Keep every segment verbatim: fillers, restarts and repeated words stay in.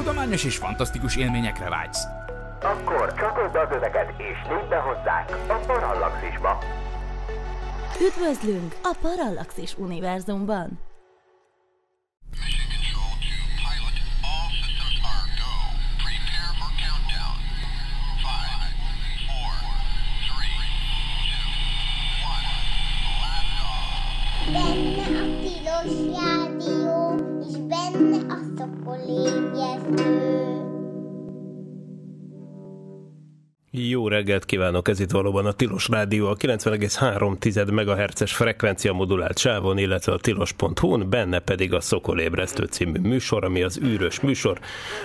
Tudományos és fantasztikus élményekre vágysz? Akkor csatold az öveket és lépj be hozzánk a Parallaxisba! Üdvözlünk a Parallaxis univerzumban! Benne a Tilos Rádió, és benne a Sokolébresztő. Jó reggelt kívánok! Ez itt valóban a Tilos Rádió, a kilencven egész három tized megahertzes frekvencia modulált sávon, illetve a tilos pont hu-n, benne pedig a Sokolébresztő című műsor, ami az űrös műsor.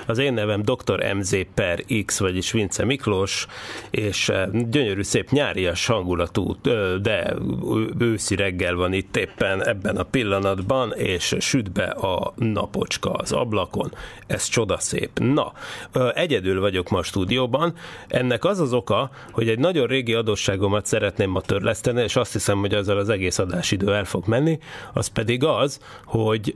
Az én nevem doktor em zé per X, vagyis Vince Miklós, és gyönyörű, szép nyárias hangulatú, de őszi reggel van itt éppen ebben a pillanatban, és süt be a napocska az ablakon. Ez csodaszép. Na, egyedül vagyok ma a stúdióban. Ennek az Az az oka, hogy egy nagyon régi adósságomat szeretném ma törleszteni, és azt hiszem, hogy azzal az egész adásidő el fog menni, az pedig az, hogy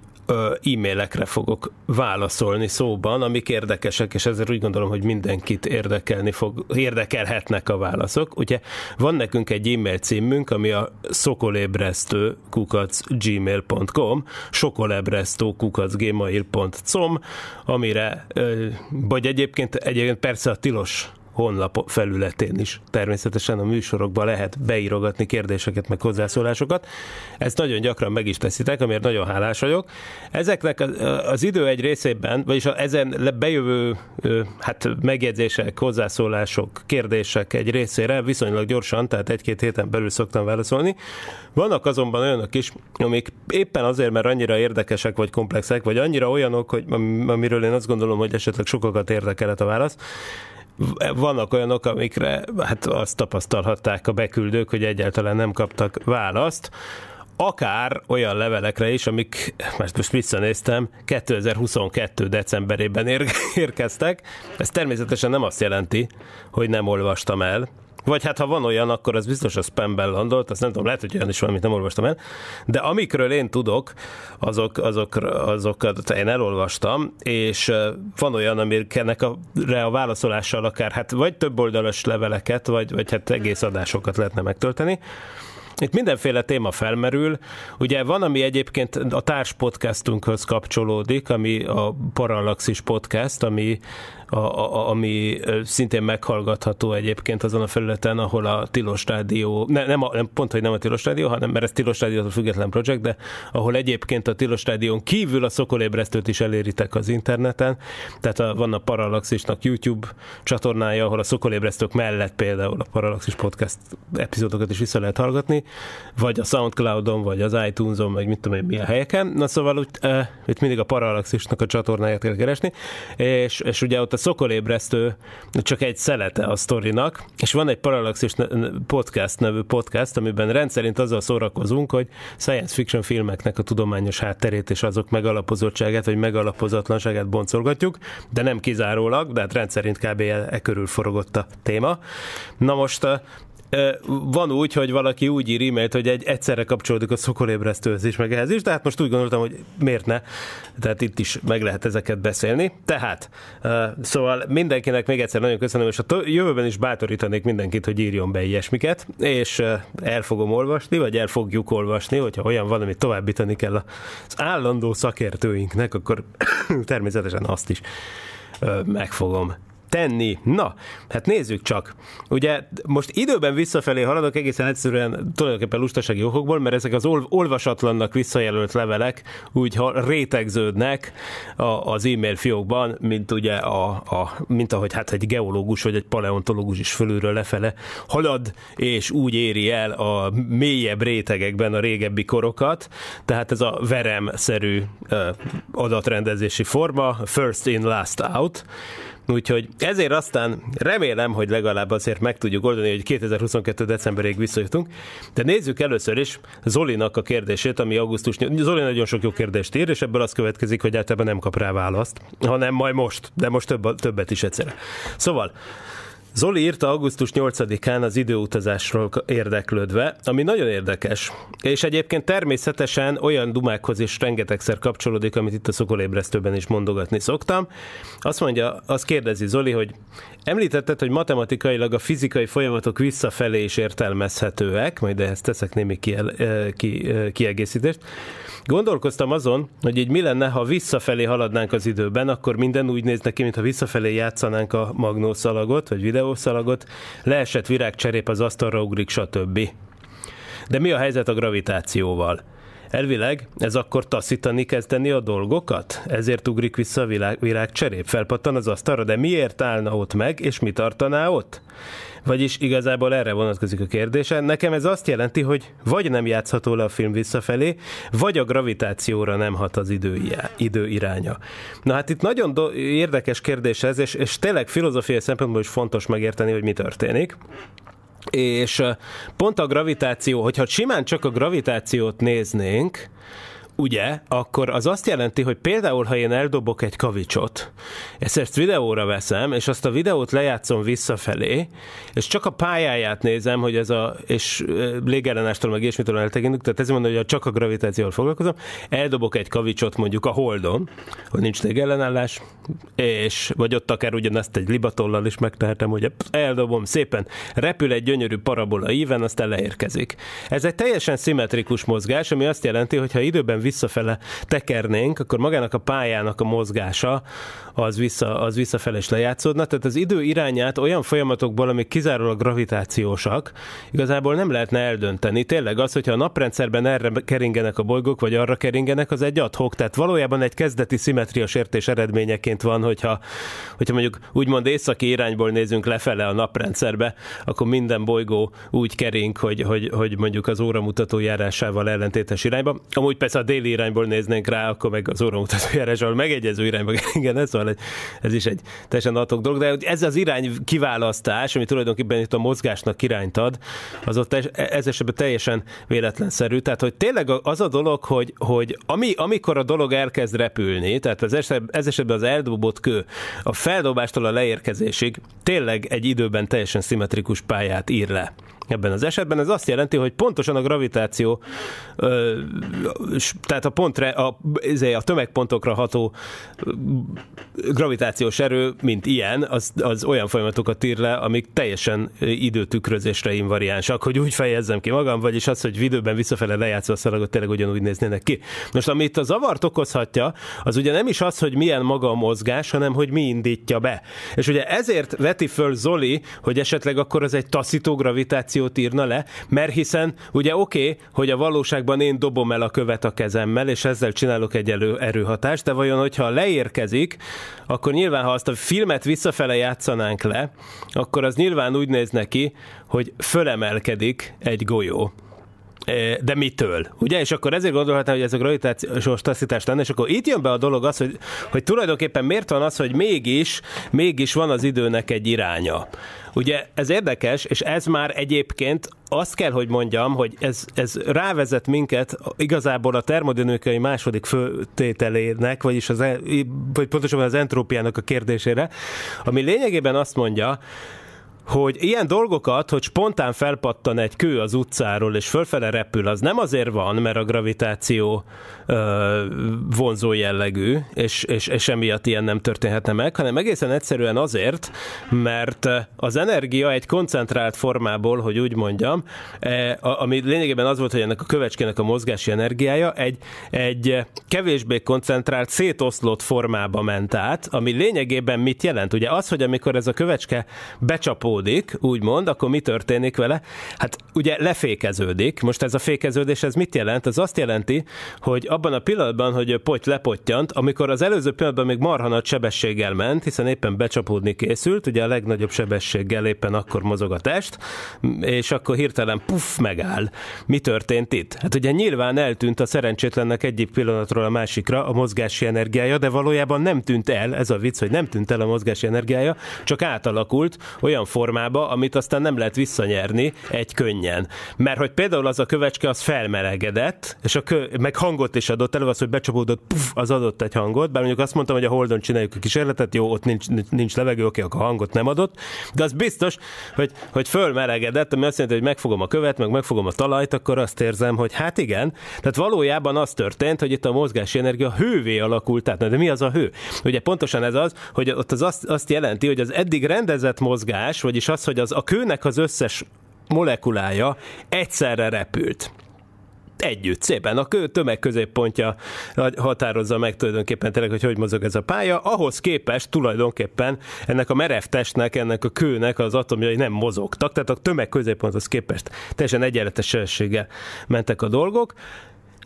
e-mailekre fogok válaszolni szóban, amik érdekesek, és ezért úgy gondolom, hogy mindenkit érdekelni fog, érdekelhetnek a válaszok. Ugye van nekünk egy e-mail címünk, ami a sokolébresztő kukac gmail pont com, sokolébresztő kukac gmail pont com, amire, vagy egyébként, egyébként persze a Tilos honlap felületén is természetesen a műsorokba lehet beírogatni kérdéseket, meg hozzászólásokat. Ezt nagyon gyakran meg is teszitek, amiért nagyon hálás vagyok. Ezeknek az idő egy részében, vagyis ezen bejövő hát megjegyzések, hozzászólások, kérdések egy részére viszonylag gyorsan, tehát egy-két héten belül szoktam válaszolni. Vannak azonban olyanok is, amik éppen azért, mert annyira érdekesek, vagy komplexek, vagy annyira olyanok, hogy, amiről én azt gondolom, hogy esetleg sokakat érdekelhet a válasz. Vannak olyanok, amikre hát azt tapasztalhatták a beküldők, hogy egyáltalán nem kaptak választ, akár olyan levelekre is, amik, most, most visszanéztem, kétezer-huszonkettő. decemberében érkeztek. Ez természetesen nem azt jelenti, hogy nem olvastam el, vagy hát ha van olyan, akkor az biztos a spamben landolt, azt nem tudom, lehet, hogy olyan is van, amit nem olvastam el, de amikről én tudok, azok, azok, azokat én elolvastam, és van olyan, amiknek a, a válaszolással akár, hát vagy több oldalas leveleket, vagy, vagy hát egész adásokat lehetne megtölteni. Itt mindenféle téma felmerül. Ugye van, ami egyébként a társ podcastunkhoz kapcsolódik, ami a Parallaxis podcast, ami, a, a, ami szintén meghallgatható egyébként azon a felületen, ahol a Tilos Rádió, ne, nem, a, nem pont, hogy nem a Tilos Rádió, hanem mert ez Tilos Rádiótól független projekt, de ahol egyébként a Tilos Rádión kívül a Sokolébresztőt is eléritek az interneten. Tehát a, van a Parallaxisnak YouTube csatornája, ahol a Sokolébresztők mellett például a Parallaxis podcast epizódokat is vissza lehet hallgatni, vagy a SoundCloudon, vagy az iTunes-on, vagy mit tudom én, milyen helyeken. Na szóval úgy, e, itt mindig a Parallaxisnak a csatornáját kell keresni, és, és ugye ott a Sokolébresztő csak egy szelete a sztorinak, és van egy Parallaxis podcast nevű podcast, amiben rendszerint azzal szórakozunk, hogy science fiction filmeknek a tudományos hátterét és azok megalapozottságát, vagy megalapozatlanságát boncolgatjuk, de nem kizárólag, de hát rendszerint kb. E körül forogott a téma. Na most van úgy, hogy valaki úgy ír e-mailt, hogy egy egyszerre kapcsolódik a Sokolébresztőhöz is, meg ehhez is, de hát most úgy gondoltam, hogy miért ne, tehát itt is meg lehet ezeket beszélni. Tehát, szóval mindenkinek még egyszer nagyon köszönöm, és a jövőben is bátorítanék mindenkit, hogy írjon be ilyesmiket, és el fogom olvasni, vagy el fogjuk olvasni, hogyha olyan van, amit továbbítani kell az állandó szakértőinknek, akkor természetesen azt is meg fogom tenni. Na, hát nézzük csak. Ugye most időben visszafelé haladok egészen egyszerűen tulajdonképpen lustasági okokból, mert ezek az ol- olvasatlannak visszajelölt levelek úgy rétegződnek a- az e-mail fiókban, mint ugye a, a mint ahogy hát egy geológus vagy egy paleontológus is fölülről lefele halad, és úgy éri el a mélyebb rétegekben a régebbi korokat. Tehát ez a veremszerű adatrendezési forma, first in, last out. Úgyhogy ezért aztán remélem, hogy legalább azért meg tudjuk oldani, hogy kétezer-huszonkettő. decemberig visszajutunk. De nézzük először is Zolinak a kérdését, ami augusztus nyolcadikán Zoli nagyon sok jó kérdést ír, és ebből az következik, hogy általában nem kap rá választ, hanem majd most, de most több, többet is egyszerre. Szóval Zoli írta augusztus nyolcadikán az időutazásról érdeklődve, ami nagyon érdekes, és egyébként természetesen olyan dumákhoz is rengetegszer kapcsolódik, amit itt a Sokolébresztőben is mondogatni szoktam. Azt mondja, azt kérdezi Zoli, hogy említetted, hogy matematikailag a fizikai folyamatok visszafelé is értelmezhetőek, majd ehhez teszek némi kiegészítést. Gondolkoztam azon, hogy így mi lenne, ha visszafelé haladnánk az időben, akkor minden úgy néz neki, mintha visszafelé játszanánk a magnószalagot, vagy videószalagot, leesett virágcserép az asztalra ugrik, stb. De mi a helyzet a gravitációval? Elvileg ez akkor taszítani kezdeni a dolgokat? Ezért ugrik vissza a világ, virágcserép, felpattan az asztalra, de miért állna ott meg, és mi tartaná ott? Vagyis igazából erre vonatkozik a kérdése. Nekem ez azt jelenti, hogy vagy nem játszható le a film visszafelé, vagy a gravitációra nem hat az idő iránya. Na hát itt nagyon do- érdekes kérdés ez, és, és tényleg filozófiai szempontból is fontos megérteni, hogy mi történik. És pont a gravitáció, hogyha simán csak a gravitációt néznénk, ugye, akkor az azt jelenti, hogy például, ha én eldobok egy kavicsot, ezt, ezt videóra veszem, és azt a videót lejátszom visszafelé, és csak a pályáját nézem, hogy ez a, és légellenástól meg ilyesmitől eltekintünk, tehát ezért mondom, hogy csak a gravitációval foglalkozom, eldobok egy kavicsot mondjuk a Holdon, hogy nincs légellenállás, és vagy ott akár ugyanazt egy libatollal is megtehetem, hogy eldobom szépen, repül egy gyönyörű parabola íven, aztán leérkezik. Ez egy teljesen szimmetrikus mozgás, ami azt jelenti, hogy ha időben visszafele tekernénk, akkor magának a pályának a mozgása az, vissza, az visszafele is lejátszódna. Tehát az idő irányát olyan folyamatokból, amik kizárólag gravitációsak, igazából nem lehetne eldönteni. Tényleg az, hogyha a naprendszerben erre keringenek a bolygók, vagy arra keringenek, az egy ad hoc. Tehát valójában egy kezdeti szimmetriás értés eredményeként van, hogyha, hogyha mondjuk úgymond északi irányból nézünk lefele a naprendszerbe, akkor minden bolygó úgy kering, hogy, hogy, hogy mondjuk az óramutató járásával ellentétes irányba. Amúgy persze a déli irányból néznénk rá, akkor meg az óramutató járásával megegyező irányba keringenek, szóval ez is egy teljesen ad hoc dolog, de ez az irány kiválasztás, ami tulajdonképpen itt a mozgásnak irányt ad, az ott ez esetben teljesen véletlenszerű. Tehát, hogy tényleg az a dolog, hogy, hogy ami, amikor a dolog elkezd repülni, tehát az esetben, ez esetben az eldobott kő a feldobástól a leérkezésig tényleg egy időben teljesen szimmetrikus pályát ír le. Ebben az esetben ez azt jelenti, hogy pontosan a gravitáció, tehát a, pontre, a, a tömegpontokra ható gravitációs erő, mint ilyen, az, az olyan folyamatokat ír le, amik teljesen időtükrözésre invariánsak, hogy úgy fejezzem ki magam, vagyis az, hogy időben visszafele lejátszva a szalagot, tényleg ugyanúgy néznének ki. Most amit a zavart okozhatja, az ugye nem is az, hogy milyen maga a mozgás, hanem hogy mi indítja be. És ugye ezért veti föl Zoli, hogy esetleg akkor az egy taszító gravitáció írna le, mert hiszen ugye oké, okay, hogy a valóságban én dobom el a követ a kezemmel, és ezzel csinálok egy elő erőhatást, de vajon, hogyha leérkezik, akkor nyilván, ha azt a filmet visszafele játszanánk le, akkor az nyilván úgy néz neki, hogy fölemelkedik egy golyó. De mitől? Ugye? És akkor ezért gondolhatnám, hogy ez a gravitációs taszítás lenne, és akkor itt jön be a dolog az, hogy, hogy tulajdonképpen miért van az, hogy mégis, mégis van az időnek egy iránya. Ugye ez érdekes, és ez már egyébként azt kell, hogy mondjam, hogy ez, ez rávezet minket igazából a termodinamikai második főtételének, vagyis az, vagy pontosabban az entrópiának a kérdésére, ami lényegében azt mondja, hogy ilyen dolgokat, hogy spontán felpattan egy kő az utcáról, és fölfele repül, az nem azért van, mert a gravitáció ö, vonzó jellegű, és, és, és emiatt ilyen nem történhetne meg, hanem egészen egyszerűen azért, mert az energia egy koncentrált formából, hogy úgy mondjam, eh, ami lényegében az volt, hogy ennek a kövecskének a mozgási energiája egy, egy kevésbé koncentrált, szétoszlott formába ment át, ami lényegében mit jelent? Ugye az, hogy amikor ez a kövecske becsapó úgymond, akkor mi történik vele? Hát ugye lefékeződik. Most ez a fékeződés, ez mit jelent? Ez azt jelenti, hogy abban a pillanatban, hogy potty lepottyant, amikor az előző pillanatban még marha nagy sebességgel ment, hiszen éppen becsapódni készült, ugye a legnagyobb sebességgel éppen akkor mozog a test, és akkor hirtelen puff, megáll. Mi történt itt? Hát ugye nyilván eltűnt a szerencsétlennek egyik pillanatról a másikra a mozgási energiája, de valójában nem tűnt el, ez a vicc, hogy nem tűnt el a mozgási energiája, csak átalakult olyan formába, formába, amit aztán nem lehet visszanyerni egy könnyen. Mert hogy például az a kövecske, az felmelegedett, és a kö, meg hangot is adott elő, az, hogy becsapódott, puf, az adott egy hangot, bár mondjuk azt mondtam, hogy a Holdon csináljuk a kísérletet, jó, ott nincs, nincs levegő, oké, akkor hangot nem adott, de az biztos, hogy, hogy fölmelegedett, ami azt jelenti, hogy megfogom a követ, meg megfogom a talajt, akkor azt érzem, hogy hát igen, tehát valójában az történt, hogy itt a mozgási energia hővé alakult át. Na, de mi az a hő? Ugye pontosan ez az, hogy ott az azt, azt jelenti, hogy az eddig rendezett mozgás, vagyis az, hogy az a kőnek az összes molekulája egyszerre repült. Együtt szépen a kő tömegközéppontja határozza meg tulajdonképpen tényleg, hogy hogy mozog ez a pálya, ahhoz képest tulajdonképpen ennek a merev testnek, ennek a kőnek az atomjai nem mozogtak, tehát a tömegközépponthoz képest teljesen egyenletes sebességgel mentek a dolgok.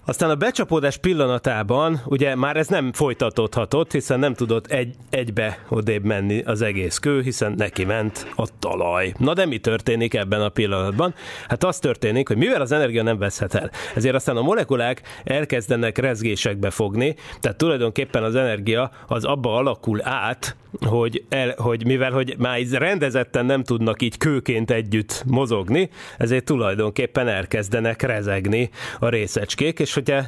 Aztán a becsapódás pillanatában ugye már ez nem folytatódhatott, hiszen nem tudott egy, egybe odébb menni az egész kő, hiszen neki ment a talaj. Na de mi történik ebben a pillanatban? Hát az történik, hogy mivel az energia nem veszhet el, ezért aztán a molekulák elkezdenek rezgésekbe fogni, tehát tulajdonképpen az energia az abba alakul át, hogy, el, hogy mivel hogy már rendezetten nem tudnak így kőként együtt mozogni, ezért tulajdonképpen elkezdenek rezegni a részecskék, és hogyha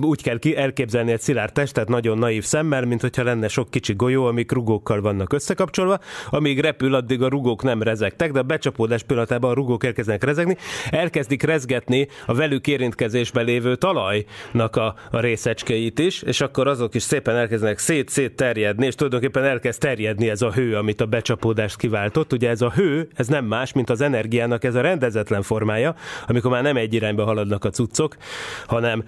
úgy kell elképzelni egy szilárd testet nagyon naív szemmel, mint hogyha lenne sok kicsi golyó, amik rugókkal vannak összekapcsolva, amíg repül, addig a rugók nem rezegtek, de a becsapódás pillanatában a rugók elkezdenek rezegni, elkezdik rezgetni a velük érintkezésben lévő talajnak a, a részecskeit is, és akkor azok is szépen elkezdenek szét-szét terjedni, és tulajdonképpen elkezd terjedni ez a hő, amit a becsapódást kiváltott. Ugye ez a hő, ez nem más, mint az energiának ez a rendezetlen formája, amikor már nem egy irányba haladnak a cuccok, hanem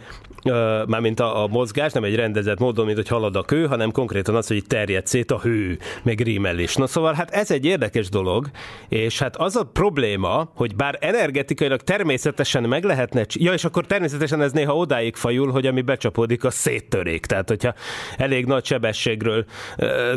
mármint a, a mozgás, nem egy rendezett módon, mint hogy halad a kő, hanem konkrétan az, hogy itt terjed szét a hő, meg rímel is. Na szóval hát ez egy érdekes dolog, és hát az a probléma, hogy bár energetikailag természetesen meg lehetne, ja és akkor természetesen ez néha odáig fajul, hogy ami becsapódik, az széttörik. Tehát hogyha elég nagy sebességről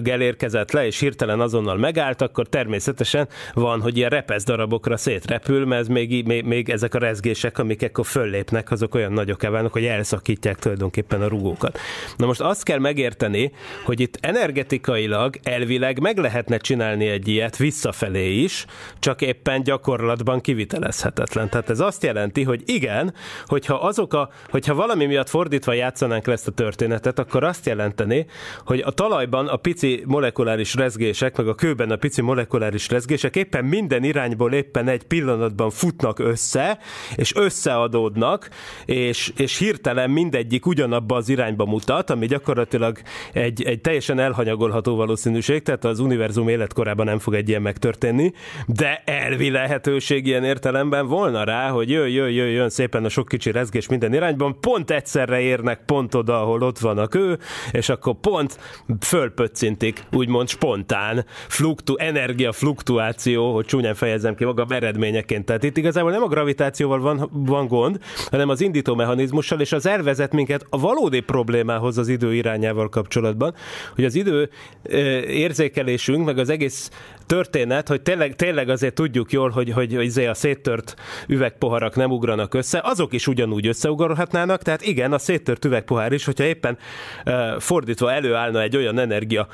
elérkezett le, és hirtelen azonnal megállt, akkor természetesen van, hogy ilyen repesz darabokra szétrepül, mert ez még, még, még ezek a rezgések, amik ekkor föllépnek, azok olyan nagyok válnak, hogy elszakítják tulajdonképpen a rugókat. Na most azt kell megérteni, hogy itt energetikailag elvileg meg lehetne csinálni egy ilyet visszafelé is, csak éppen gyakorlatban kivitelezhetetlen. Tehát ez azt jelenti, hogy igen, hogyha azok a, hogyha valami miatt fordítva játszanánk le ezt a történetet, akkor azt jelenteni, hogy a talajban a pici molekuláris rezgések, meg a kőben a pici molekuláris rezgések éppen minden irányból éppen egy pillanatban futnak össze, és összeadódnak, és és hirtelen mindegyik ugyanabba az irányba mutat, ami gyakorlatilag egy, egy teljesen elhanyagolható valószínűség, tehát az univerzum életkorában nem fog egy ilyen megtörténni, de elvi lehetőség ilyen értelemben volna rá, hogy jöjjön, jöjjön szépen a sok kicsi rezgés minden irányban, pont egyszerre érnek pont oda, ahol ott van a kő, és akkor pont fölpöccintik, úgymond spontán fluktu, energiafluktuáció, hogy csúnyán fejezem ki magam eredményeként. Tehát itt igazából nem a gravitációval van, van gond, hanem az indító mechanizmus, és az elvezet minket a valódi problémához az idő irányával kapcsolatban, hogy az idő érzékelésünk, meg az egész történet, hogy tényleg, tényleg azért tudjuk jól, hogy, hogy, hogy a széttört üvegpoharak nem ugranak össze, azok is ugyanúgy összeugrhatnának, tehát igen, a széttört üvegpohár is, hogyha éppen fordítva előállna egy olyan energia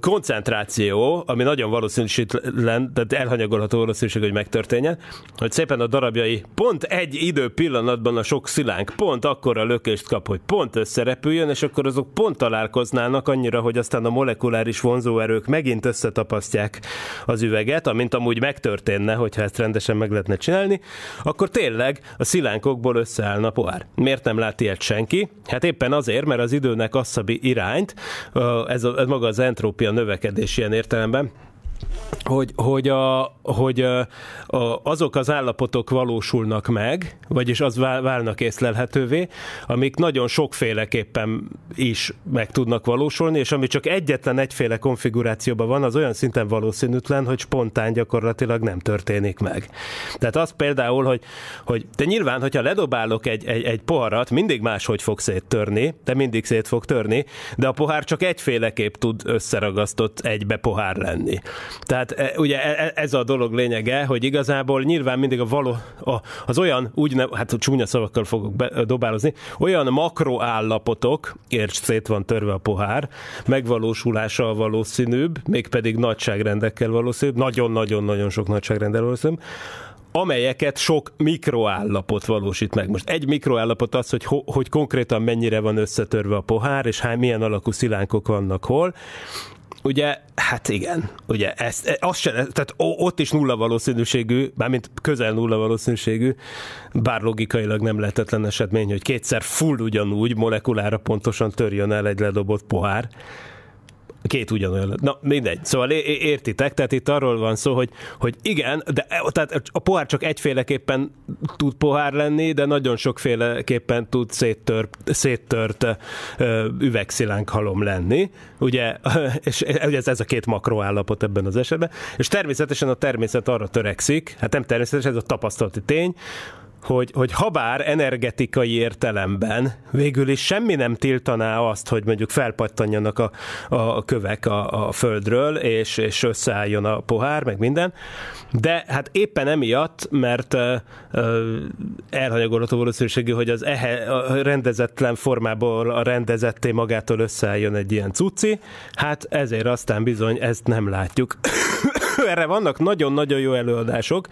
koncentráció, ami nagyon valószínűsítlen, tehát elhanyagolható valószínűség, hogy megtörténjen, hogy szépen a darabjai pont egy idő pillanatban a sok szilánk pont akkora lökést kap, hogy pont összerepüljön, és akkor azok pont találkoznának annyira, hogy aztán a molekuláris vonzóerők megint összetapasztják az üveget, amint amúgy megtörténne, hogyha ezt rendesen meg lehetne csinálni, akkor tényleg a szilánkokból összeállna a pohár. Miért nem lát ilyet senki? Hát éppen azért, mert az időnek az szabi irányt, ez, a, ez maga az entrópia növekedés ilyen értelemben, hogy, hogy, a, hogy a, a, azok az állapotok valósulnak meg, vagyis az válnak észlelhetővé, amik nagyon sokféleképpen is meg tudnak valósulni, és ami csak egyetlen egyféle konfigurációban van, az olyan szinten valószínűtlen, hogy spontán gyakorlatilag nem történik meg. Tehát az például, hogy, hogy de nyilván, hogyha ledobálok egy, egy, egy poharat, mindig máshogy fog széttörni, de mindig szét fog törni, de a pohár csak egyféleképp tud összeragasztott egybe pohár lenni. Tehát ugye ez a dolog lényege, hogy igazából nyilván mindig a való, az olyan, úgy, hát csúnya szavakkal fogok be, dobálozni, olyan makroállapotok, érts szét van törve a pohár, megvalósulása a valószínűbb, mégpedig nagyságrendekkel valószínűbb, nagyon-nagyon-nagyon sok nagyságrendel valószínűbb, amelyeket sok mikroállapot valósít meg. Most egy mikroállapot az, hogy, ho, hogy konkrétan mennyire van összetörve a pohár, és hány, milyen alakú szilánkok vannak hol. Ugye, hát igen, ugye, ezt, az sem, tehát ott is nulla valószínűségű, mármint közel nulla valószínűségű, bár logikailag nem lehetetlen esetmény, hogy kétszer full ugyanúgy molekulára pontosan törjön el egy ledobott pohár. Két ugyanolyan. Na, mindegy. Szóval értitek, tehát itt arról van szó, hogy, hogy igen, de tehát a pohár csak egyféleképpen tud pohár lenni, de nagyon sokféleképpen tud széttör, széttört üvegszilánk halom lenni. Ugye, és ez, ez a két makroállapot ebben az esetben. És természetesen a természet arra törekszik, hát nem természetesen, ez a tapasztalati tény, Hogy, hogy habár energetikai értelemben végül is semmi nem tiltaná azt, hogy mondjuk felpattanjanak a, a kövek a, a földről, és, és összeálljon a pohár, meg minden, de hát éppen emiatt, mert uh, elhanyagolható valószínűségű, hogy az ehe, a rendezetlen formából a rendezetté magától összeálljon egy ilyen cucci, hát ezért aztán bizony ezt nem látjuk. Erre vannak nagyon-nagyon jó előadások.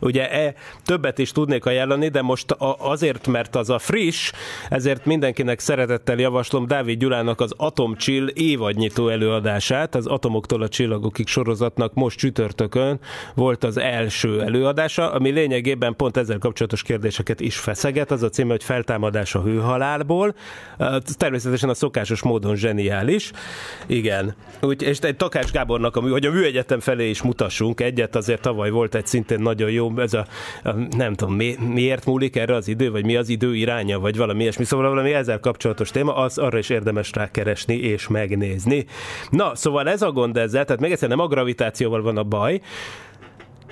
Ugye e, többet is tudnék ajánlani, de most a, azért, mert az a friss, ezért mindenkinek szeretettel javaslom Dávid Gyulának az Atom Chill évadnyitó előadását, az Atomoktól a Csillagokig sorozatnak most csütörtökön volt az első előadása, ami lényegében pont ezzel kapcsolatos kérdéseket is feszeget. Az a címe, hogy Feltámadás a hőhalálból. Természetesen a szokásos módon zseniális. Igen. Úgy, és egy Takács Gábornak, ami, hogy a Műegyetem felé is mutassunk egyet, azért tavaly volt egy szintén nagyon jó, ez a, a nem tudom, mi, miért múlik erre az idő, vagy mi az idő iránya, vagy valami ilyesmi, szóval valami ezzel kapcsolatos téma, az arra is érdemes rákeresni és megnézni. Na, szóval ez a gond ezzel, tehát még egyszer nem a gravitációval van a baj,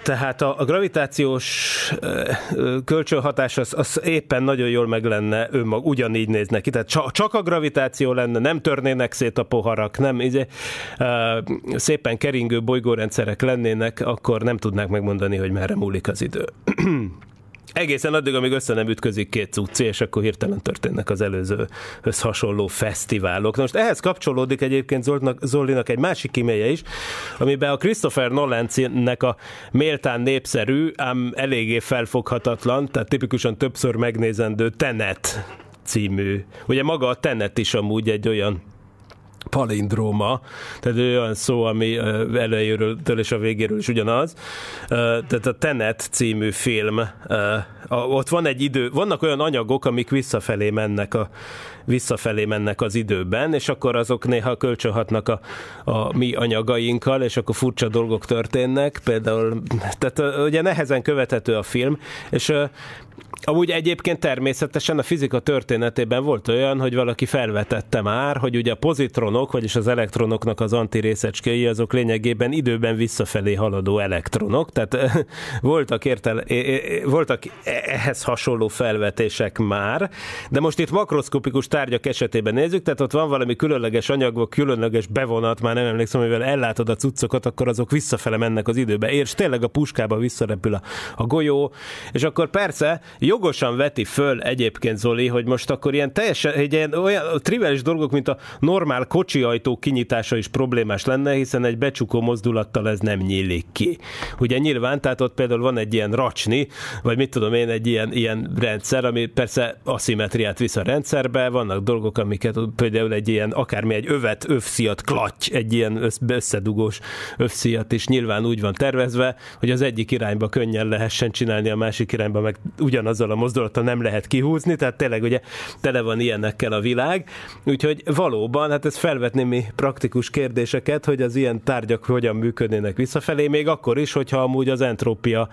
tehát a, a gravitációs ö, ö, kölcsönhatás az, az éppen nagyon jól meg lenne önmag, ugyanígy néz neki. Tehát csak, csak a gravitáció lenne, nem törnének szét a poharak, nem így, ö, szépen keringő bolygórendszerek lennének, akkor nem tudnák megmondani, hogy merre múlik az idő. Egészen addig, amíg össze nem ütközik két cucci, és akkor hirtelen történnek az előzőhöz hasonló fesztiválok. Na most ehhez kapcsolódik egyébként Zoltnak, Zolinak egy másik e-mailje is, amiben a Christopher Nolan-nek a méltán népszerű, ám eléggé felfoghatatlan, tehát tipikusan többször megnézendő Tenet című. Ugye maga a Tenet is amúgy egy olyan palindróma, tehát olyan szó, ami elejéről és a végéről is ugyanaz. Tehát a Tenet című film, ott van egy idő, vannak olyan anyagok, amik visszafelé mennek a visszafelé mennek az időben, és akkor azok néha kölcsönhatnak a, a mi anyagainkkal, és akkor furcsa dolgok történnek, például, tehát ugye nehezen követhető a film, és amúgy egyébként természetesen a fizika történetében volt olyan, hogy valaki felvetette már, hogy ugye a pozitronok, vagyis az elektronoknak az antirészecskéi, azok lényegében időben visszafelé haladó elektronok, tehát voltak, értele, voltak ehhez hasonló felvetések már, de most itt makroszkopikus tárgyak esetében nézzük, tehát ott van valami különleges anyag, vagy különleges bevonat, már nem emlékszem, mivel ellátod a cuccokat, akkor azok visszafele mennek az időbe, és tényleg a puskába visszarepül a, a golyó, és akkor persze jogosan veti föl egyébként Zoli, hogy most akkor ilyen teljesen, egy ilyen olyan triviális dolgok, mint a normál kocsi ajtó kinyitása is problémás lenne, hiszen egy becsukó mozdulattal ez nem nyílik ki. Ugye nyilván, tehát ott például van egy ilyen racsni, vagy mit tudom én, egy ilyen, ilyen rendszer, ami persze aszimetriát visz a rendszerbe, vannak dolgok, amiket például egy ilyen, akármi egy övet, övszíjat, klatty, egy ilyen összedugós övszíjat is nyilván úgy van tervezve, hogy az egyik irányba könnyen lehessen csinálni, a másik irányba meg ugyanaz azzal a mozdulattal nem lehet kihúzni, tehát tényleg ugye tele van ilyenekkel a világ, úgyhogy valóban, hát ez felvetné mi praktikus kérdéseket, hogy az ilyen tárgyak hogyan működnének visszafelé, még akkor is, hogyha amúgy az entrópia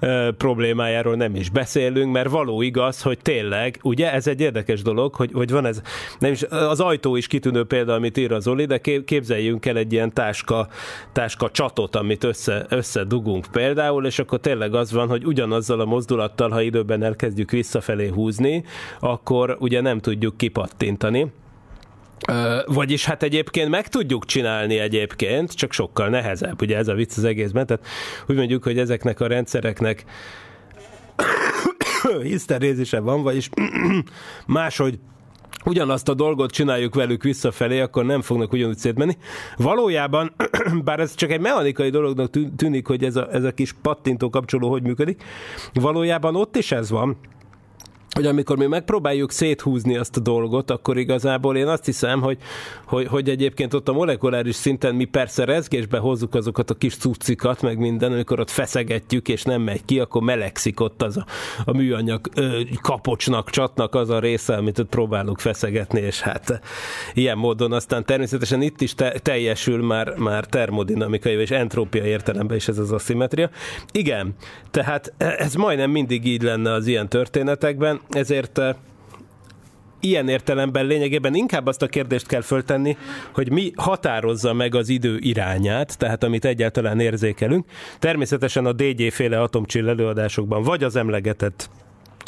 ö, problémájáról nem is beszélünk, mert való igaz, hogy tényleg, ugye ez egy érdekes dolog, hogy, hogy van ez, nem is, az ajtó is kitűnő példa, amit ír a Zoli, de képzeljünk el egy ilyen táska, táska csatot, amit össze, összedugunk például, és akkor tényleg az van, hogy ugyanazzal a mozdulattal, ha időben elkezdjük visszafelé húzni, akkor ugye nem tudjuk kipattintani. Vagyis hát egyébként meg tudjuk csinálni egyébként, csak sokkal nehezebb. Ugye ez a vicc az egészben, tehát úgy mondjuk, hogy ezeknek a rendszereknek hiszterézise van, vagyis máshogy ugyanazt a dolgot csináljuk velük visszafelé, akkor nem fognak ugyanúgy szétmenni. Valójában, bár ez csak egy mechanikai dolognak tűnik, hogy ez a, ez a kis pattintó kapcsoló hogy működik, valójában ott is ez van, hogy amikor mi megpróbáljuk széthúzni azt a dolgot, akkor igazából én azt hiszem, hogy, hogy, hogy egyébként ott a molekuláris szinten mi persze rezgésbe hozzuk azokat a kis cuccikat, meg minden, amikor ott feszegetjük, és nem megy ki, akkor melegszik ott az a, a műanyag ö, kapocsnak, csatnak az a része, amit ott próbálunk feszegetni, és hát ilyen módon aztán természetesen itt is te, teljesül már, már termodinamikai és entrópia értelemben is ez az aszimmetria. Igen, tehát ez majdnem mindig így lenne az ilyen történetekben, ezért uh, ilyen értelemben lényegében inkább azt a kérdést kell föltenni, hogy mi határozza meg az idő irányát, tehát amit egyáltalán érzékelünk. Természetesen a dé gé-féle atomcsill előadásokban, vagy az emlegetett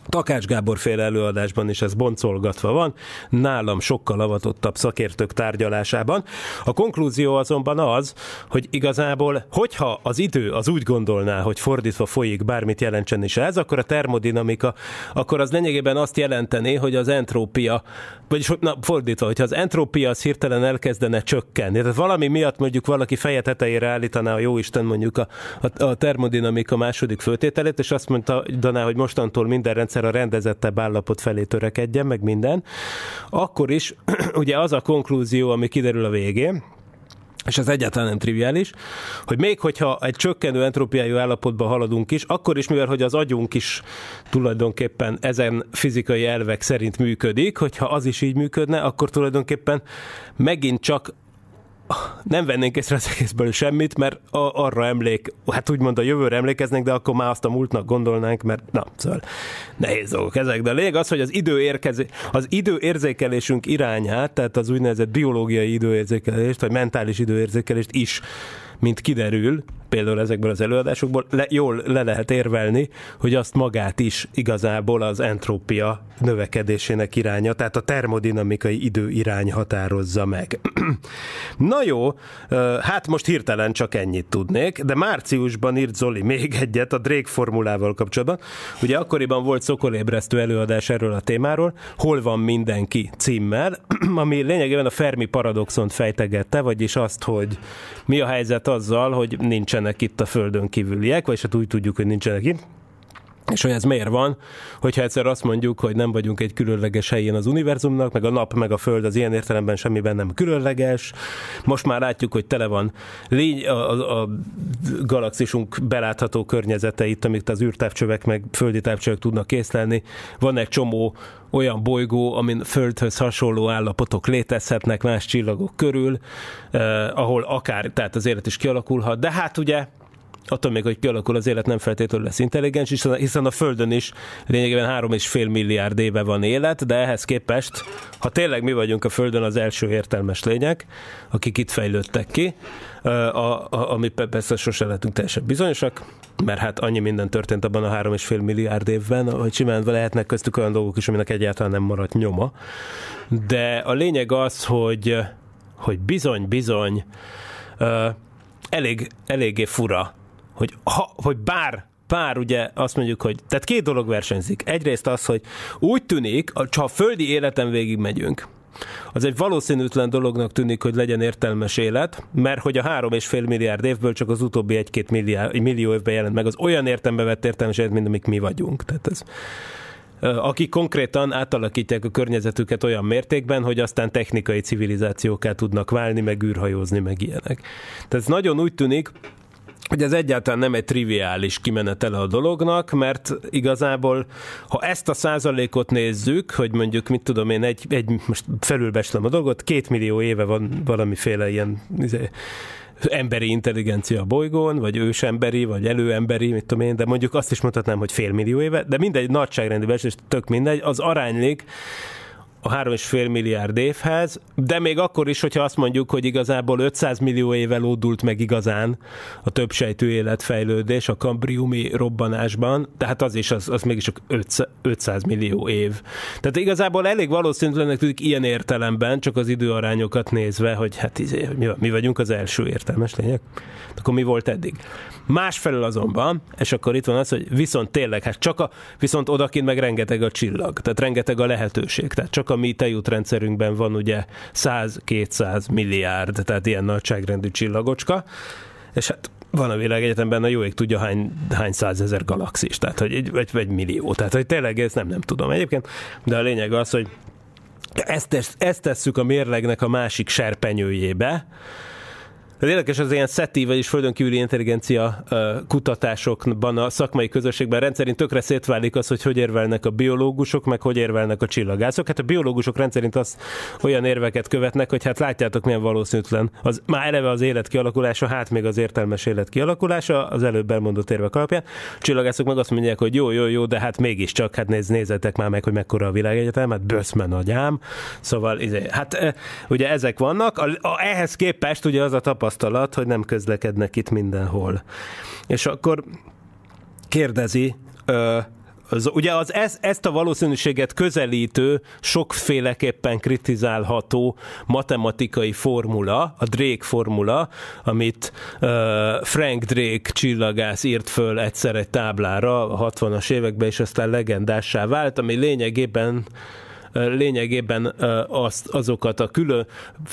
Takács Gábor-féle előadásban is ez boncolgatva van, nálam sokkal avatottabb szakértők tárgyalásában. A konklúzió azonban az, hogy igazából, hogyha az idő az úgy gondolná, hogy fordítva folyik, bármit jelentsen is ez, akkor a termodinamika, akkor az lényegében azt jelentené, hogy az entrópia, vagyis na, fordítva, hogyha az entrópia az hirtelen elkezdene csökkenni. Tehát valami miatt mondjuk valaki feje tetejére állítaná a jóisten mondjuk a, a, a termodinamika második főtételét, és azt mondaná, hogy mostantól minden rendszer a rendezettebb állapot felé törekedjen, meg minden, akkor is ugye az a konklúzió, ami kiderül a végén, és ez egyáltalán nem triviális, hogy még hogyha egy csökkenő entrópiájú állapotban haladunk is, akkor is, mivel hogy az agyunk is tulajdonképpen ezen fizikai elvek szerint működik, hogyha az is így működne, akkor tulajdonképpen megint csak nem vennénk észre az egészből semmit, mert arra emlék, hát úgymond a jövőre emlékeznénk, de akkor már azt a múltnak gondolnánk, mert na, szóval nehéz dolgok ezek. De a lényeg az, hogy az idő érkezés, az időérzékelésünk irányát, tehát az úgynevezett biológiai időérzékelést, vagy mentális időérzékelést is, mint kiderül, például ezekből az előadásokból, le, jól le lehet érvelni, hogy azt magát is igazából az entrópia növekedésének iránya, tehát a termodinamikai idő irány határozza meg. Na jó, hát most hirtelen csak ennyit tudnék, de márciusban írt Zoli még egyet a Drake formulával kapcsolatban. Ugye akkoriban volt Sokolébresztő előadás erről a témáról, Hol van mindenki címmel, ami lényegében a Fermi paradoxont fejtegette, vagyis azt, hogy mi a helyzet azzal, hogy nincsenek itt a földön kívüliek, vagyis hát úgy tudjuk, hogy nincsenek itt. És hogy ez miért van, hogyha egyszer azt mondjuk, hogy nem vagyunk egy különleges helyén az univerzumnak, meg a nap, meg a föld az ilyen értelemben semmiben nem különleges. Most már látjuk, hogy tele van lény, a, a, a galaxisunk belátható környezeteit, amit az űrtávcsövek, meg földi távcsövek tudnak készlelni. Van egy csomó olyan bolygó, amin földhöz hasonló állapotok létezhetnek más csillagok körül, eh, ahol akár, tehát az élet is kialakulhat, de hát ugye attól még, hogy kialakul az élet, nem feltétlenül lesz intelligens, hiszen a Földön is lényegében három és fél milliárd éve van élet, de ehhez képest, ha tényleg mi vagyunk a Földön az első értelmes lények, akik itt fejlődtek ki, ami persze sose lehetünk teljesen bizonyosak, mert hát annyi minden történt abban a három és fél milliárd évben, hogy simán lehetnek köztük olyan dolgok is, aminek egyáltalán nem maradt nyoma. De a lényeg az, hogy hogy bizony-bizony elég, eléggé fura, hogy, ha, hogy bár, bár ugye azt mondjuk, hogy tehát két dolog versenyzik. Egyrészt az, hogy úgy tűnik, ha a földi életen végig megyünk, az egy valószínűtlen dolognak tűnik, hogy legyen értelmes élet, mert hogy a három és fél milliárd évből csak az utóbbi egy-két milliárd, millió évben jelent meg az olyan értelemben vett értelmes élet, mint amik mi vagyunk. Tehát ez, akik konkrétan átalakítják a környezetüket olyan mértékben, hogy aztán technikai civilizációkká tudnak válni, meg űrhajózni, meg ilyenek. Tehát ez nagyon úgy tűnik, hogy ez egyáltalán nem egy triviális kimenetele a dolognak, mert igazából, ha ezt a százalékot nézzük, hogy mondjuk, mit tudom én, egy, egy most felülbeslem a dolgot, két millió éve van valamiféle ilyen izé, emberi intelligencia a bolygón, vagy ősemberi, vagy előemberi, mit tudom én, de mondjuk azt is mondhatnám, hogy fél millió éve, de mindegy, nagyságrendi beslés, tök mindegy, az aránylik a három egész öt milliárd évhez, de még akkor is, hogyha azt mondjuk, hogy igazából ötszáz millió éve lódult meg igazán a többsejtű életfejlődés a kambriumi robbanásban, tehát az is, az, az mégis csak ötszáz millió év. Tehát igazából elég valószínűleg tudjuk ilyen értelemben, csak az időarányokat nézve, hogy hát izé, mi, mi vagyunk az első értelmes lények, akkor mi volt eddig. Másfelől azonban, és akkor itt van az, hogy viszont tényleg, hát csak a, viszont odakint meg rengeteg a csillag, tehát rengeteg a lehetőség, tehát csak a mi tejútrendszerünkben van ugye száz-kétszáz milliárd, tehát ilyen nagyságrendű csillagocska, és hát van a világegyetemben, a jó ég tudja hány, hány százezer galaxis, tehát hogy egy, egy, egy millió, tehát hogy tényleg ezt nem, nem tudom egyébként, de a lényeg az, hogy ezt, ezt tesszük a mérlegnek a másik serpenyőjébe. Az érdekes, az ilyen SETI, vagyis földönkívüli intelligencia kutatásokban, a szakmai közösségben rendszerint tökre szétválik az, hogy hogy érvelnek a biológusok, meg hogy érvelnek a csillagászok. Hát a biológusok rendszerint azt olyan érveket követnek, hogy hát látjátok, milyen valószínűtlen. Az, már eleve az élet kialakulása, hát még az értelmes élet kialakulása, az előbb elmondott érvek alapján. A csillagászok meg azt mondják, hogy jó, jó, jó, de hát mégiscsak, hát nézz, nézzetek már meg, hogy mekkora a világegyetem, hát böszmen agyám. Szóval, hát ugye ezek vannak. A, a, ehhez képest ugye az a tapasztalat, hogy nem közlekednek itt mindenhol. És akkor kérdezi, az, ugye az, ez, ezt a valószínűséget közelítő, sokféleképpen kritizálható matematikai formula, a Drake formula, amit Frank Drake csillagász írt föl egyszer egy táblára a hatvanas években, és aztán legendássá vált, ami lényegében lényegében azt, azokat a külön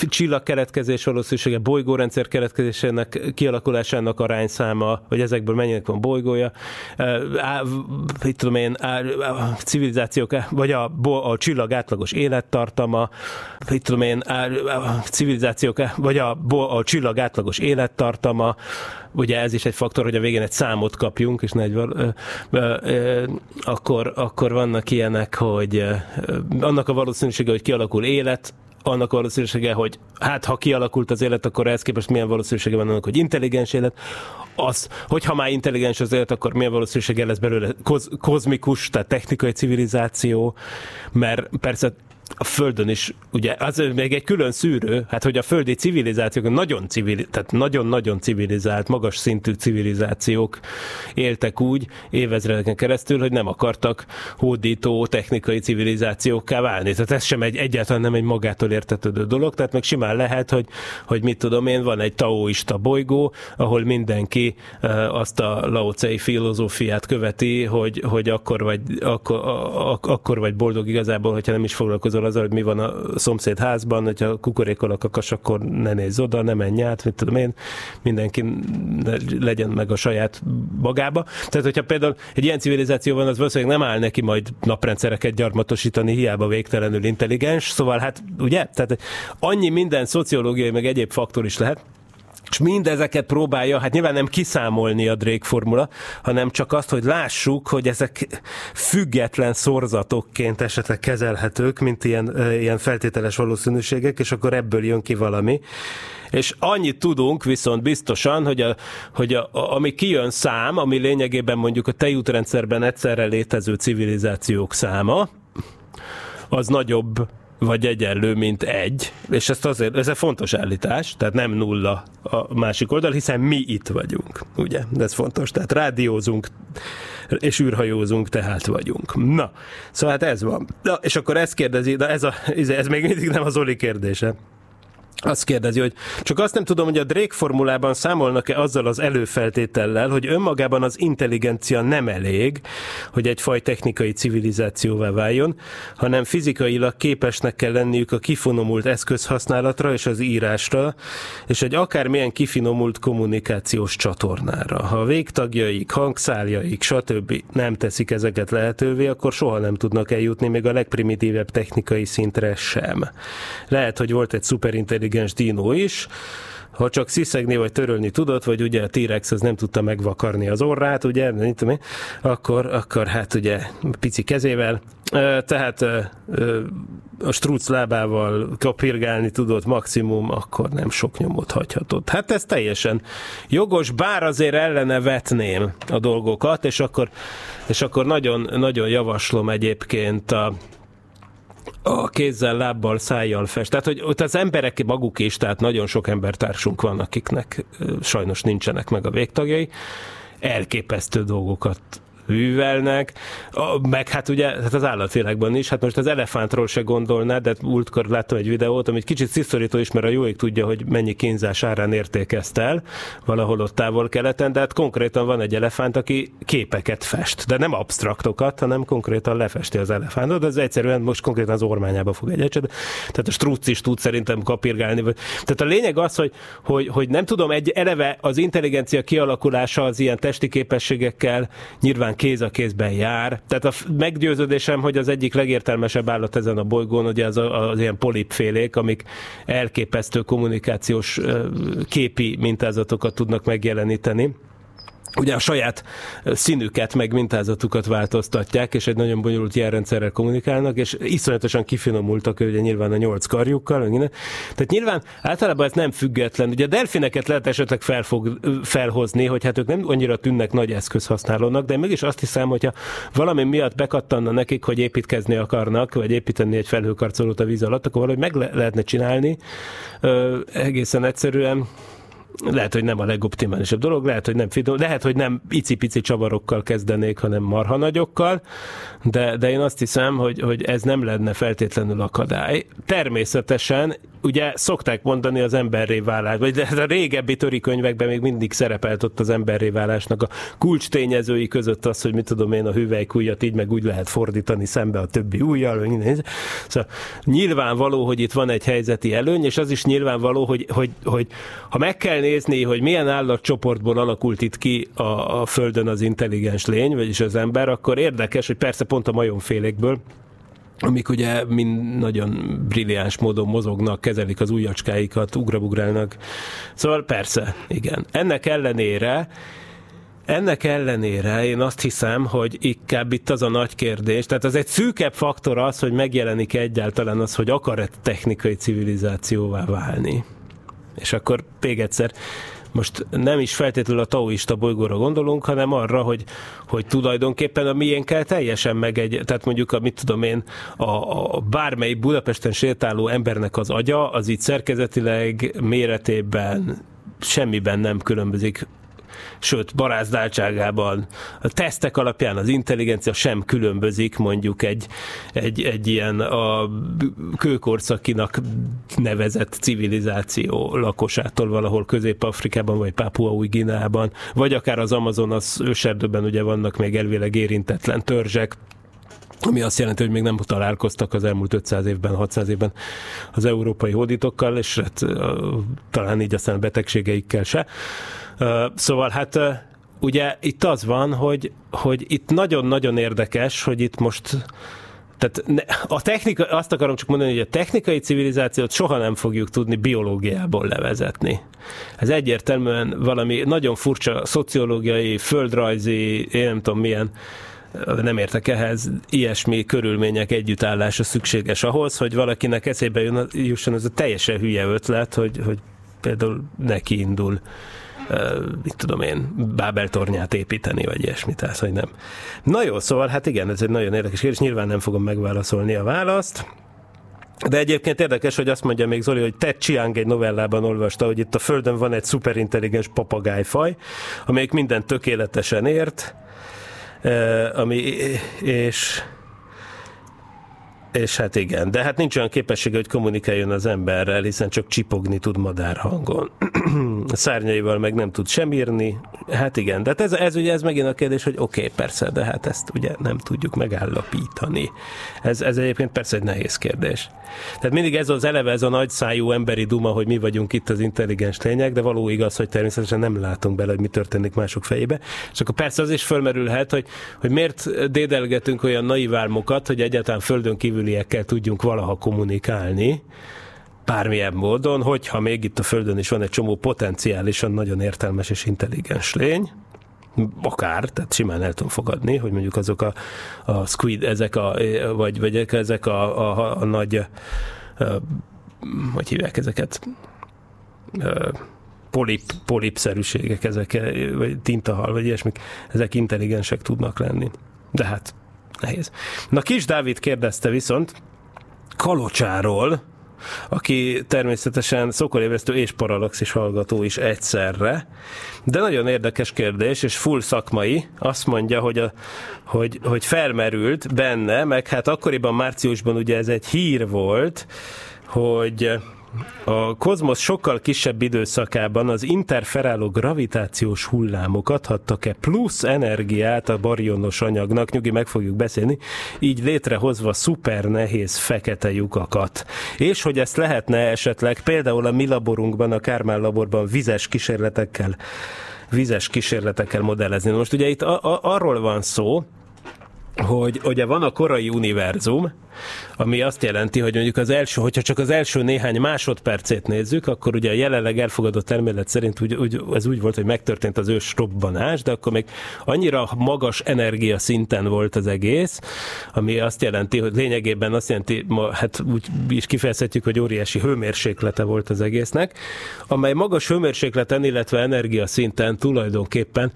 csillagkeletkezés valószínűsége, bolygórendszer keletkezésének kialakulásának arányszáma, hogy ezekből mennyinek van bolygója, á, itt tudom én, á, á, civilizációk, vagy a, a csillag átlagos élettartama, itt tudom én, á, á, civilizációk, vagy a, a csillag átlagos élettartama, ugye ez is egy faktor, hogy a végén egy számot kapjunk, és negyven, ö, ö, ö, akkor, akkor vannak ilyenek, hogy ö, annak a valószínűsége, hogy kialakul élet, annak a valószínűsége, hogy hát ha kialakult az élet, akkor ehhez képest milyen valószínűsége van annak, hogy intelligens élet, az, hogyha már intelligens az élet, akkor milyen valószínűsége lesz belőle koz, kozmikus, tehát technikai civilizáció, mert persze a Földön is, ugye, az még egy külön szűrő, hát hogy a földi civilizációk nagyon civil, tehát nagyon-nagyon civilizált, magas szintű civilizációk éltek úgy évezredeken keresztül, hogy nem akartak hódító technikai civilizációkká válni. Tehát ez sem egy, egyáltalán nem egy magától értetődő dolog, tehát meg simán lehet, hogy, hogy mit tudom én, van egy taoista bolygó, ahol mindenki azt a laocei filozófiát követi, hogy, hogy akkor, vagy, akkor, ak- akkor vagy boldog igazából, hogyha nem is foglalkozol azzal, hogy mi van a szomszéd házban, hogyha kukorékol a kakas, akkor ne nézz oda, ne menj át, mit tudom én, mindenki legyen meg a saját magába. Tehát, hogyha például egy ilyen civilizáció van, az valószínűleg nem áll neki majd naprendszereket gyarmatosítani, hiába végtelenül intelligens, szóval hát, ugye? Tehát annyi minden szociológiai, meg egyéb faktor is lehet, és mindezeket próbálja, hát nyilván nem kiszámolni a Drake formula, hanem csak azt, hogy lássuk, hogy ezek független szorzatokként esetleg kezelhetők, mint ilyen, ilyen feltételes valószínűségek, és akkor ebből jön ki valami. És annyit tudunk viszont biztosan, hogy, a, hogy a, a, ami kijön szám, ami lényegében mondjuk a tejútrendszerben egyszerre létező civilizációk száma, az nagyobb, vagy egyenlő, mint egy, és ezt azért, ez egy fontos állítás, tehát nem nulla a másik oldal, hiszen mi itt vagyunk, ugye, ez fontos, tehát rádiózunk, és űrhajózunk, tehát vagyunk. Na, szóval hát ez van. Na, és akkor ezt kérdezi, de ez, a, ez még mindig nem az Oli kérdése. Azt kérdezi, hogy csak azt nem tudom, hogy a Drake formulában számolnak-e azzal az előfeltétellel, hogy önmagában az intelligencia nem elég, hogy egy faj technikai civilizációvá váljon, hanem fizikailag képesnek kell lenniük a kifinomult eszközhasználatra és az írásra, és egy akármilyen kifinomult kommunikációs csatornára. Ha a végtagjaik, hangszáljaik, stb. Nem teszik ezeket lehetővé, akkor soha nem tudnak eljutni még a legprimitívebb technikai szintre sem. Lehet, hogy volt egy szuperintelligencia, intelligens dínó is, ha csak sziszegni vagy törölni tudod, vagy ugye a T-rex az nem tudta megvakarni az orrát, ugye, nem tudom én, akkor, akkor hát ugye pici kezével, tehát a strúc lábával kapirgálni tudott maximum, akkor nem sok nyomot hagyhatott. Hát ez teljesen jogos, bár azért ellene vetném a dolgokat, és akkor, és akkor nagyon, nagyon javaslom egyébként a a kézzel, lábbal, szájjal fest. Tehát, hogy ott az emberek maguk is, tehát nagyon sok embertársunk van, akiknek sajnos nincsenek meg a végtagjai, elképesztő dolgokat művelnek, meg hát ugye hát az állatvilágban is, hát most az elefántról se gondolnád, de múltkor láttam egy videót, amit kicsit sziszorító is, mert a jóig tudja, hogy mennyi kínzás árán értékezt el, valahol ott távol keleten, de hát konkrétan van egy elefánt, aki képeket fest, de nem absztraktokat, hanem konkrétan lefesti az elefántot, de ez egyszerűen most konkrétan az ormányába fog egy ecset, tehát a strucc is tud szerintem kapirgálni. Tehát a lényeg az, hogy, hogy, hogy nem tudom, egy eleve az intelligencia kialakulása az ilyen testi képességekkel nyilván kéz a kézben jár. Tehát a meggyőződésem, hogy az egyik legértelmesebb állat ezen a bolygón, ugye az, a, az ilyen polipfélék, amik elképesztő kommunikációs képi mintázatokat tudnak megjeleníteni. Ugye a saját színüket, meg mintázatukat változtatják, és egy nagyon bonyolult jelrendszerrel kommunikálnak, és iszonyatosan kifinomultak, ugye nyilván a nyolc karjukkal, meg innen. Tehát nyilván általában ez nem független. Ugye a delfineket lehet esetleg felfog, felhozni, hogy hát ők nem annyira tűnnek nagy eszközhasználónak, de mégis azt hiszem, hogyha valami miatt bekattanna nekik, hogy építkezni akarnak, vagy építeni egy felhőkarcolót a víz alatt, akkor valahogy meg le- lehetne csinálni Ö, egészen egyszerűen. Lehet, hogy nem a legoptimálisabb dolog, lehet, hogy nem finom, lehet, hogy nem icipici csavarokkal kezdenék, hanem marha nagyokkal, de, de én azt hiszem, hogy, hogy ez nem lenne feltétlenül akadály. Természetesen, ugye szokták mondani az emberré válás, vagy de a régebbi törikönyvekben még mindig szerepelt ott az emberré válásnak a kulcs tényezői között az, hogy mit tudom én, a hüvelykujjat így meg úgy lehet fordítani szembe a többi ujjal, vagy minden. Szóval nyilvánvaló, hogy itt van egy helyzeti előny, és az is nyilvánvaló, hogy, hogy, hogy ha meg kell nézni, hogy milyen állatcsoportból alakult itt ki a, a Földön az intelligens lény, vagyis az ember, akkor érdekes, hogy persze pont a majomfélékből, amik ugye mind nagyon brilliáns módon mozognak, kezelik az ujjacskáikat, ugrabugrálnak. Szóval persze, igen. Ennek ellenére Ennek ellenére én azt hiszem, hogy inkább itt az a nagy kérdés, tehát az egy szűkebb faktor az, hogy megjelenik egyáltalán az, hogy akar-e technikai civilizációvá válni. És akkor még egyszer, most nem is feltétlenül a taoista bolygóra gondolunk, hanem arra, hogy, hogy tulajdonképpen a miénkkel teljesen meg egy, tehát mondjuk a, mit tudom én, a, a bármely Budapesten sétáló embernek az agya, az így szerkezetileg, méretében, semmiben nem különbözik, sőt, barázdáltságában a tesztek alapján az intelligencia sem különbözik mondjuk egy, egy, egy ilyen a kőkorszakinak nevezett civilizáció lakosától valahol Közép-Afrikában, vagy Pápua-Új-Guineában, vagy akár az Amazonas őserdőben ugye vannak még elvileg érintetlen törzsek, ami azt jelenti, hogy még nem találkoztak az elmúlt ötszáz évben, hatszáz évben az európai hódítókkal, és hát, talán így aztán a betegségeikkel se. Szóval hát ugye itt az van, hogy, hogy itt nagyon-nagyon érdekes, hogy itt most tehát a technika, azt akarom csak mondani, hogy a technikai civilizációt soha nem fogjuk tudni biológiából levezetni. Ez egyértelműen valami nagyon furcsa szociológiai, földrajzi, én nem tudom milyen, nem értek ehhez, ilyesmi körülmények együttállása szükséges ahhoz, hogy valakinek eszébe jusson ez a teljesen hülye ötlet, hogy, hogy például neki indul mit tudom én, bábeltornyát építeni, vagy ilyesmit, tehát, hogy nem. Na jó, szóval hát igen, ez egy nagyon érdekes kérdés, nyilván nem fogom megválaszolni a választ, de egyébként érdekes, hogy azt mondja még Zoli, hogy Ted Chiang egy novellában olvasta, hogy itt a Földön van egy szuperintelligens papagájfaj, amelyik mindent tökéletesen ért, ami, és és hát igen, de hát nincs olyan képessége, hogy kommunikáljon az emberrel, hiszen csak csipogni tud madárhangon. A szárnyaival meg nem tud sem írni. Hát igen, de ez, ez ugye ez megint a kérdés, hogy oké, okay, persze, de hát ezt ugye nem tudjuk megállapítani. Ez, ez egyébként persze egy nehéz kérdés. Tehát mindig ez az eleve, ez a nagyszájú emberi duma, hogy mi vagyunk itt az intelligens lények, de való igaz, hogy természetesen nem látunk bele, hogy mi történik mások fejébe. És akkor persze az is fölmerülhet, hogy, hogy miért dédelgetünk olyan naiv álmokat, hogy egyáltalán Földön kívüliekkel tudjunk valaha kommunikálni, bármilyen módon, hogyha még itt a Földön is van egy csomó potenciálisan nagyon értelmes és intelligens lény, akár, tehát simán el tudom fogadni, hogy mondjuk azok a, a squid, ezek a, vagy, vagy ezek a, a, a nagy, a, hogy hívják ezeket, a, polip, polipszerűségek, ezek, vagy tintahal, vagy ilyesmik, ezek intelligensek tudnak lenni. De hát, nehéz. Na, Kis Dávid kérdezte viszont, kalocsáról, aki természetesen Sokolébresztő és Parallaxis hallgató is egyszerre, de nagyon érdekes kérdés, és full szakmai, azt mondja, hogy, a, hogy, hogy felmerült benne, meg hát akkoriban márciusban ugye ez egy hír volt, hogy a kozmosz sokkal kisebb időszakában az interferáló gravitációs hullámok adhattak-e plusz energiát a barionos anyagnak, nyugi, meg fogjuk beszélni, így létrehozva szuper nehéz fekete lyukakat. És hogy ezt lehetne esetleg például a mi laborunkban, a Kármán laborban vizes kísérletekkel, vizes kísérletekkel modellezni. Most ugye itt a- a- arról van szó, hogy ugye van a korai univerzum, ami azt jelenti, hogy mondjuk az első, hogyha csak az első néhány másodpercét nézzük, akkor ugye a jelenleg elfogadott elmélet szerint úgy, úgy, ez úgy volt, hogy megtörtént az ősrobbanás, de akkor még annyira magas energiaszinten volt az egész, ami azt jelenti, hogy lényegében azt jelenti, ma, hát úgy is kifejezhetjük, hogy óriási hőmérséklete volt az egésznek, amely magas hőmérsékleten, illetve energiaszinten tulajdonképpen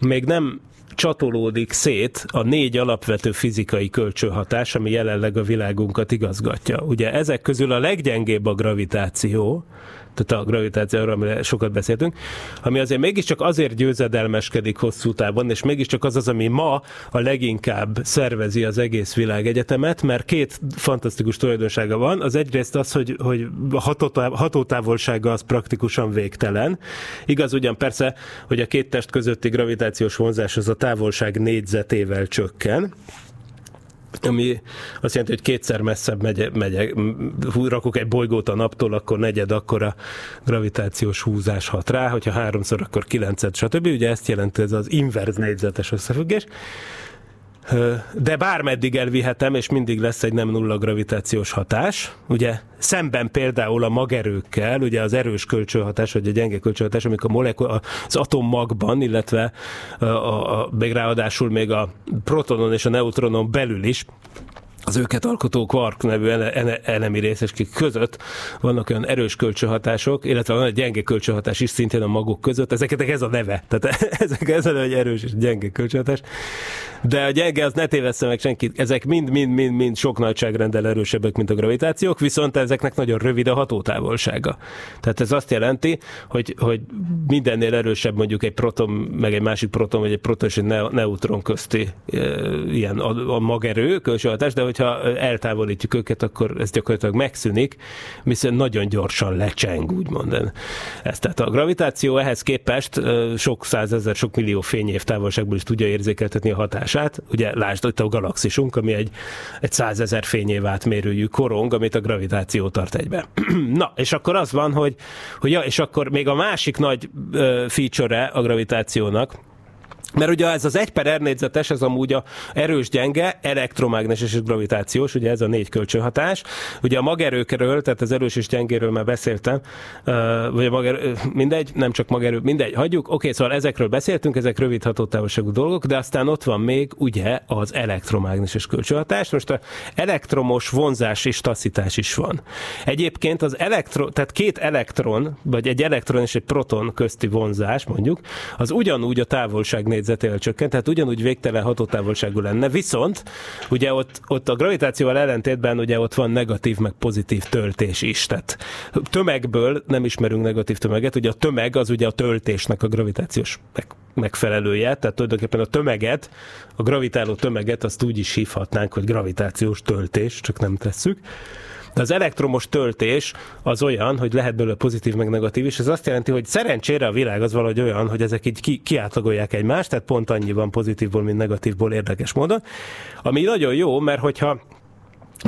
még nem csatolódik szét a négy alapvető fizikai kölcsönhatás, ami jelenleg a világunkat igazgatja. Ugye ezek közül a leggyengébb a gravitáció, tehát a gravitációról, amiről sokat beszéltünk, ami azért mégiscsak azért győzedelmeskedik hosszú távon, és mégiscsak az az, ami ma a leginkább szervezi az egész világegyetemet, mert két fantasztikus tulajdonsága van. Az egyrészt az, hogy, hogy hatótávolsága az praktikusan végtelen. Igaz ugyan persze, hogy a két test közötti gravitációs vonzás az a távolság négyzetével csökken, ami azt jelenti, hogy kétszer messzebb megyek, megyek, rakok egy bolygót a naptól, akkor negyed akkora gravitációs húzás hat rá, hogyha háromszor, akkor kilencet, stb. Ugye ezt jelenti ez az inverz négyzetes összefüggés. De bármeddig elvihetem, és mindig lesz egy nem nulla gravitációs hatás. Ugye szemben például a magerőkkel, ugye az erős kölcsönhatás, vagy a gyenge kölcsönhatás, amik a molekula, az atommagban, illetve a, a, a, még ráadásul még a protonon és a neutronon belül is, az őket alkotó kvark nevű elemi részecskék között vannak olyan erős kölcsönhatások, illetve van egy gyenge kölcsönhatás is szintén a maguk között. Ezeket ez a neve. Tehát ezek ez a neve, hogy erős és gyenge kölcsönhatás. De a gyenge, az ne tévessze meg senkit. Ezek mind-mind-mind sok nagyságrendel erősebbek, mint a gravitációk, viszont ezeknek nagyon rövid a hatótávolsága. Tehát ez azt jelenti, hogy, hogy mindennél erősebb mondjuk egy proton, meg egy másik proton, vagy egy proton és egy neutron közti ilyen a, a magerő kölcsönhatás, de hogyha eltávolítjuk őket, akkor ez gyakorlatilag megszűnik, viszont nagyon gyorsan lecseng, úgymond. Ez, tehát a gravitáció ehhez képest sok százezer, sok millió fényév távolságból is tudja érzékeltetni a hatását. Ugye lásd, itt a galaxisunk, ami egy, egy százezer fényév átmérőjű korong, amit a gravitáció tart egybe. Na, és akkor az van, hogy, hogy ja, és akkor még a másik nagy feature-e a gravitációnak, mert ugye ez az egy per R négyzetes, ez amúgy a erős-gyenge, elektromágneses és gravitációs, ugye ez a négy kölcsönhatás. Ugye a magerőkről, tehát az erős és gyengéről már beszéltem, vagy a magerő, mindegy, nem csak magerő, mindegy, hagyjuk. Oké, szóval ezekről beszéltünk, ezek rövid hatótávolságú dolgok, de aztán ott van még ugye az elektromágneses kölcsönhatás. Most a elektromos vonzás és taszítás is van. Egyébként az elektron, tehát két elektron, vagy egy elektron és egy proton közti vonzás, mondjuk, az ugyanúgy a távolság négyzetével csökkent, tehát ugyanúgy végtelen hatótávolságú lenne, viszont ugye ott, ott a gravitációval ellentétben ugye ott van negatív meg pozitív töltés is, tehát tömegből nem ismerünk negatív tömeget, ugye a tömeg az ugye a töltésnek a gravitációs megfelelője, tehát tulajdonképpen a tömeget, a gravitáló tömeget azt úgy is hívhatnánk, hogy gravitációs töltés, csak nem tesszük. De az elektromos töltés az olyan, hogy lehet belőle pozitív meg negatív is, ez azt jelenti, hogy szerencsére a világ az valahogy olyan, hogy ezek így ki, kiátlagolják egymást, tehát pont annyi van pozitívból, mint negatívból érdekes módon, ami nagyon jó, mert hogyha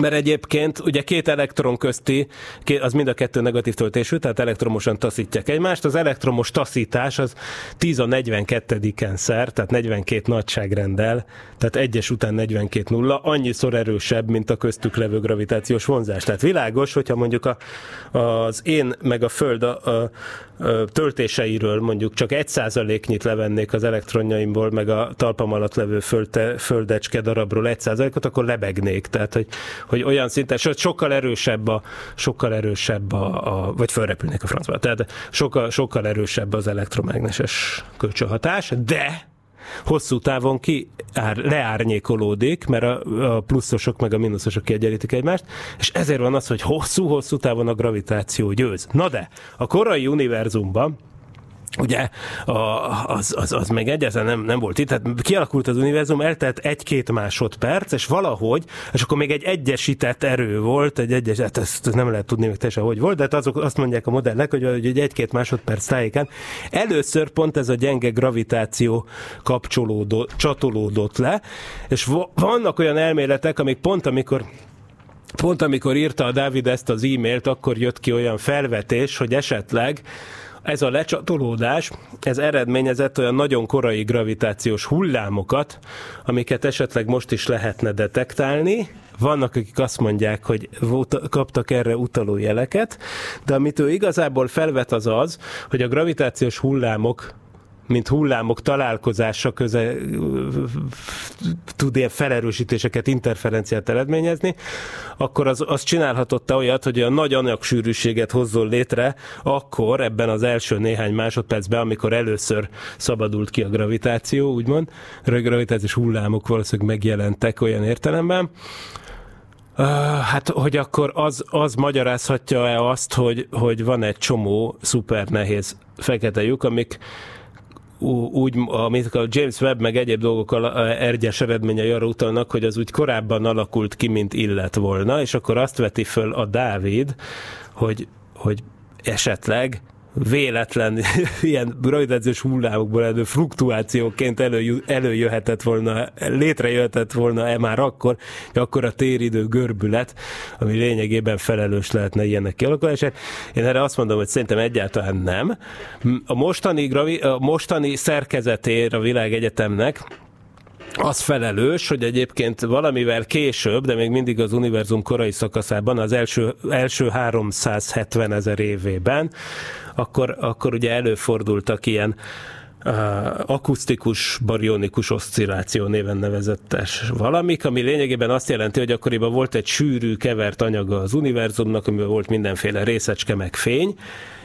Mert egyébként ugye két elektron közti, az mind a kettő negatív töltésű, tehát elektromosan taszítják egymást. Az elektromos taszítás az tíz a negyvenkettediken szer, tehát negyvenkét nagyságrendel, tehát egyes után negyvenkét nulla, annyiszor erősebb, mint a köztük levő gravitációs vonzás. Tehát világos, hogyha mondjuk a, az én meg a Föld a, a, a töltéseiről mondjuk csak egy százaléknyit levennék az elektronjaimból, meg a talpam alatt levő földte, földecske darabról egy százalékot, akkor lebegnék. Tehát, hogy hogy olyan szinten, sokkal erősebb a, sokkal erősebb a, a vagy fölrepülnek a francba, tehát sokkal, sokkal erősebb az elektromágneses kölcsönhatás, de hosszú távon ki ár, leárnyékolódik, mert a, a pluszosok meg a mínuszosok kiegyenlítik egymást, és ezért van az, hogy hosszú-hosszú távon a gravitáció győz. Na de, a korai univerzumban, ugye, az, az, az még egyáltalán nem, nem volt itt, tehát kialakult az univerzum, eltelt egy-két másodperc, és valahogy, és akkor még egy egyesített erő volt, egy egyes, hát ezt nem lehet tudni még teljesen, hogy volt, de hát azok azt mondják a modellek, hogy, hogy egy-két másodperc tájékán először pont ez a gyenge gravitáció kapcsolódott, csatolódott le, és vannak olyan elméletek, amik pont amikor pont amikor írta a Dávid ezt az e-mailt, akkor jött ki olyan felvetés, hogy esetleg ez a lecsatolódás, ez eredményezett olyan nagyon korai gravitációs hullámokat, amiket esetleg most is lehetne detektálni. Vannak, akik azt mondják, hogy kaptak erre utaló jeleket, de amit ő igazából felvet az az, hogy a gravitációs hullámok, mint hullámok találkozása köze tud ilyen felerősítéseket, interferenciát eredményezni, akkor az, az csinálhatott olyat, hogy a nagy anyagsűrűséget hozzon létre akkor ebben az első néhány másodpercben, amikor először szabadult ki a gravitáció, úgymond, a gravitációs hullámok valószínűleg megjelentek olyan értelemben. Hát, hogy akkor az, az magyarázhatja-e azt, hogy, hogy van egy csomó szuper nehéz fekete lyuk, amik úgy, amit a James Webb meg egyéb dolgok ergyes eredményei arra utalnak, hogy az úgy korábban alakult ki, mint illett volna, és akkor azt veti föl a Dávid, hogy, hogy esetleg véletlen ilyen gravitációs hullámokból elő fluktuációként elő, előjöhetett volna, létrejöhetett volna-e már akkor, hogy akkor a téridő görbület, ami lényegében felelős lehetne ilyenek kialakulását. Én erre azt mondom, hogy szerintem egyáltalán nem. A mostani, gravi, a mostani szerkezetére a világegyetemnek az felelős, hogy egyébként valamivel később, de még mindig az univerzum korai szakaszában, az első, első háromszázhetven ezer évében, akkor, akkor ugye előfordultak ilyen uh, akusztikus, barionikus oszcilláció néven nevezettes valamik, ami lényegében azt jelenti, hogy akkoriban volt egy sűrű, kevert anyaga az univerzumnak, amiben volt mindenféle részecske meg fény,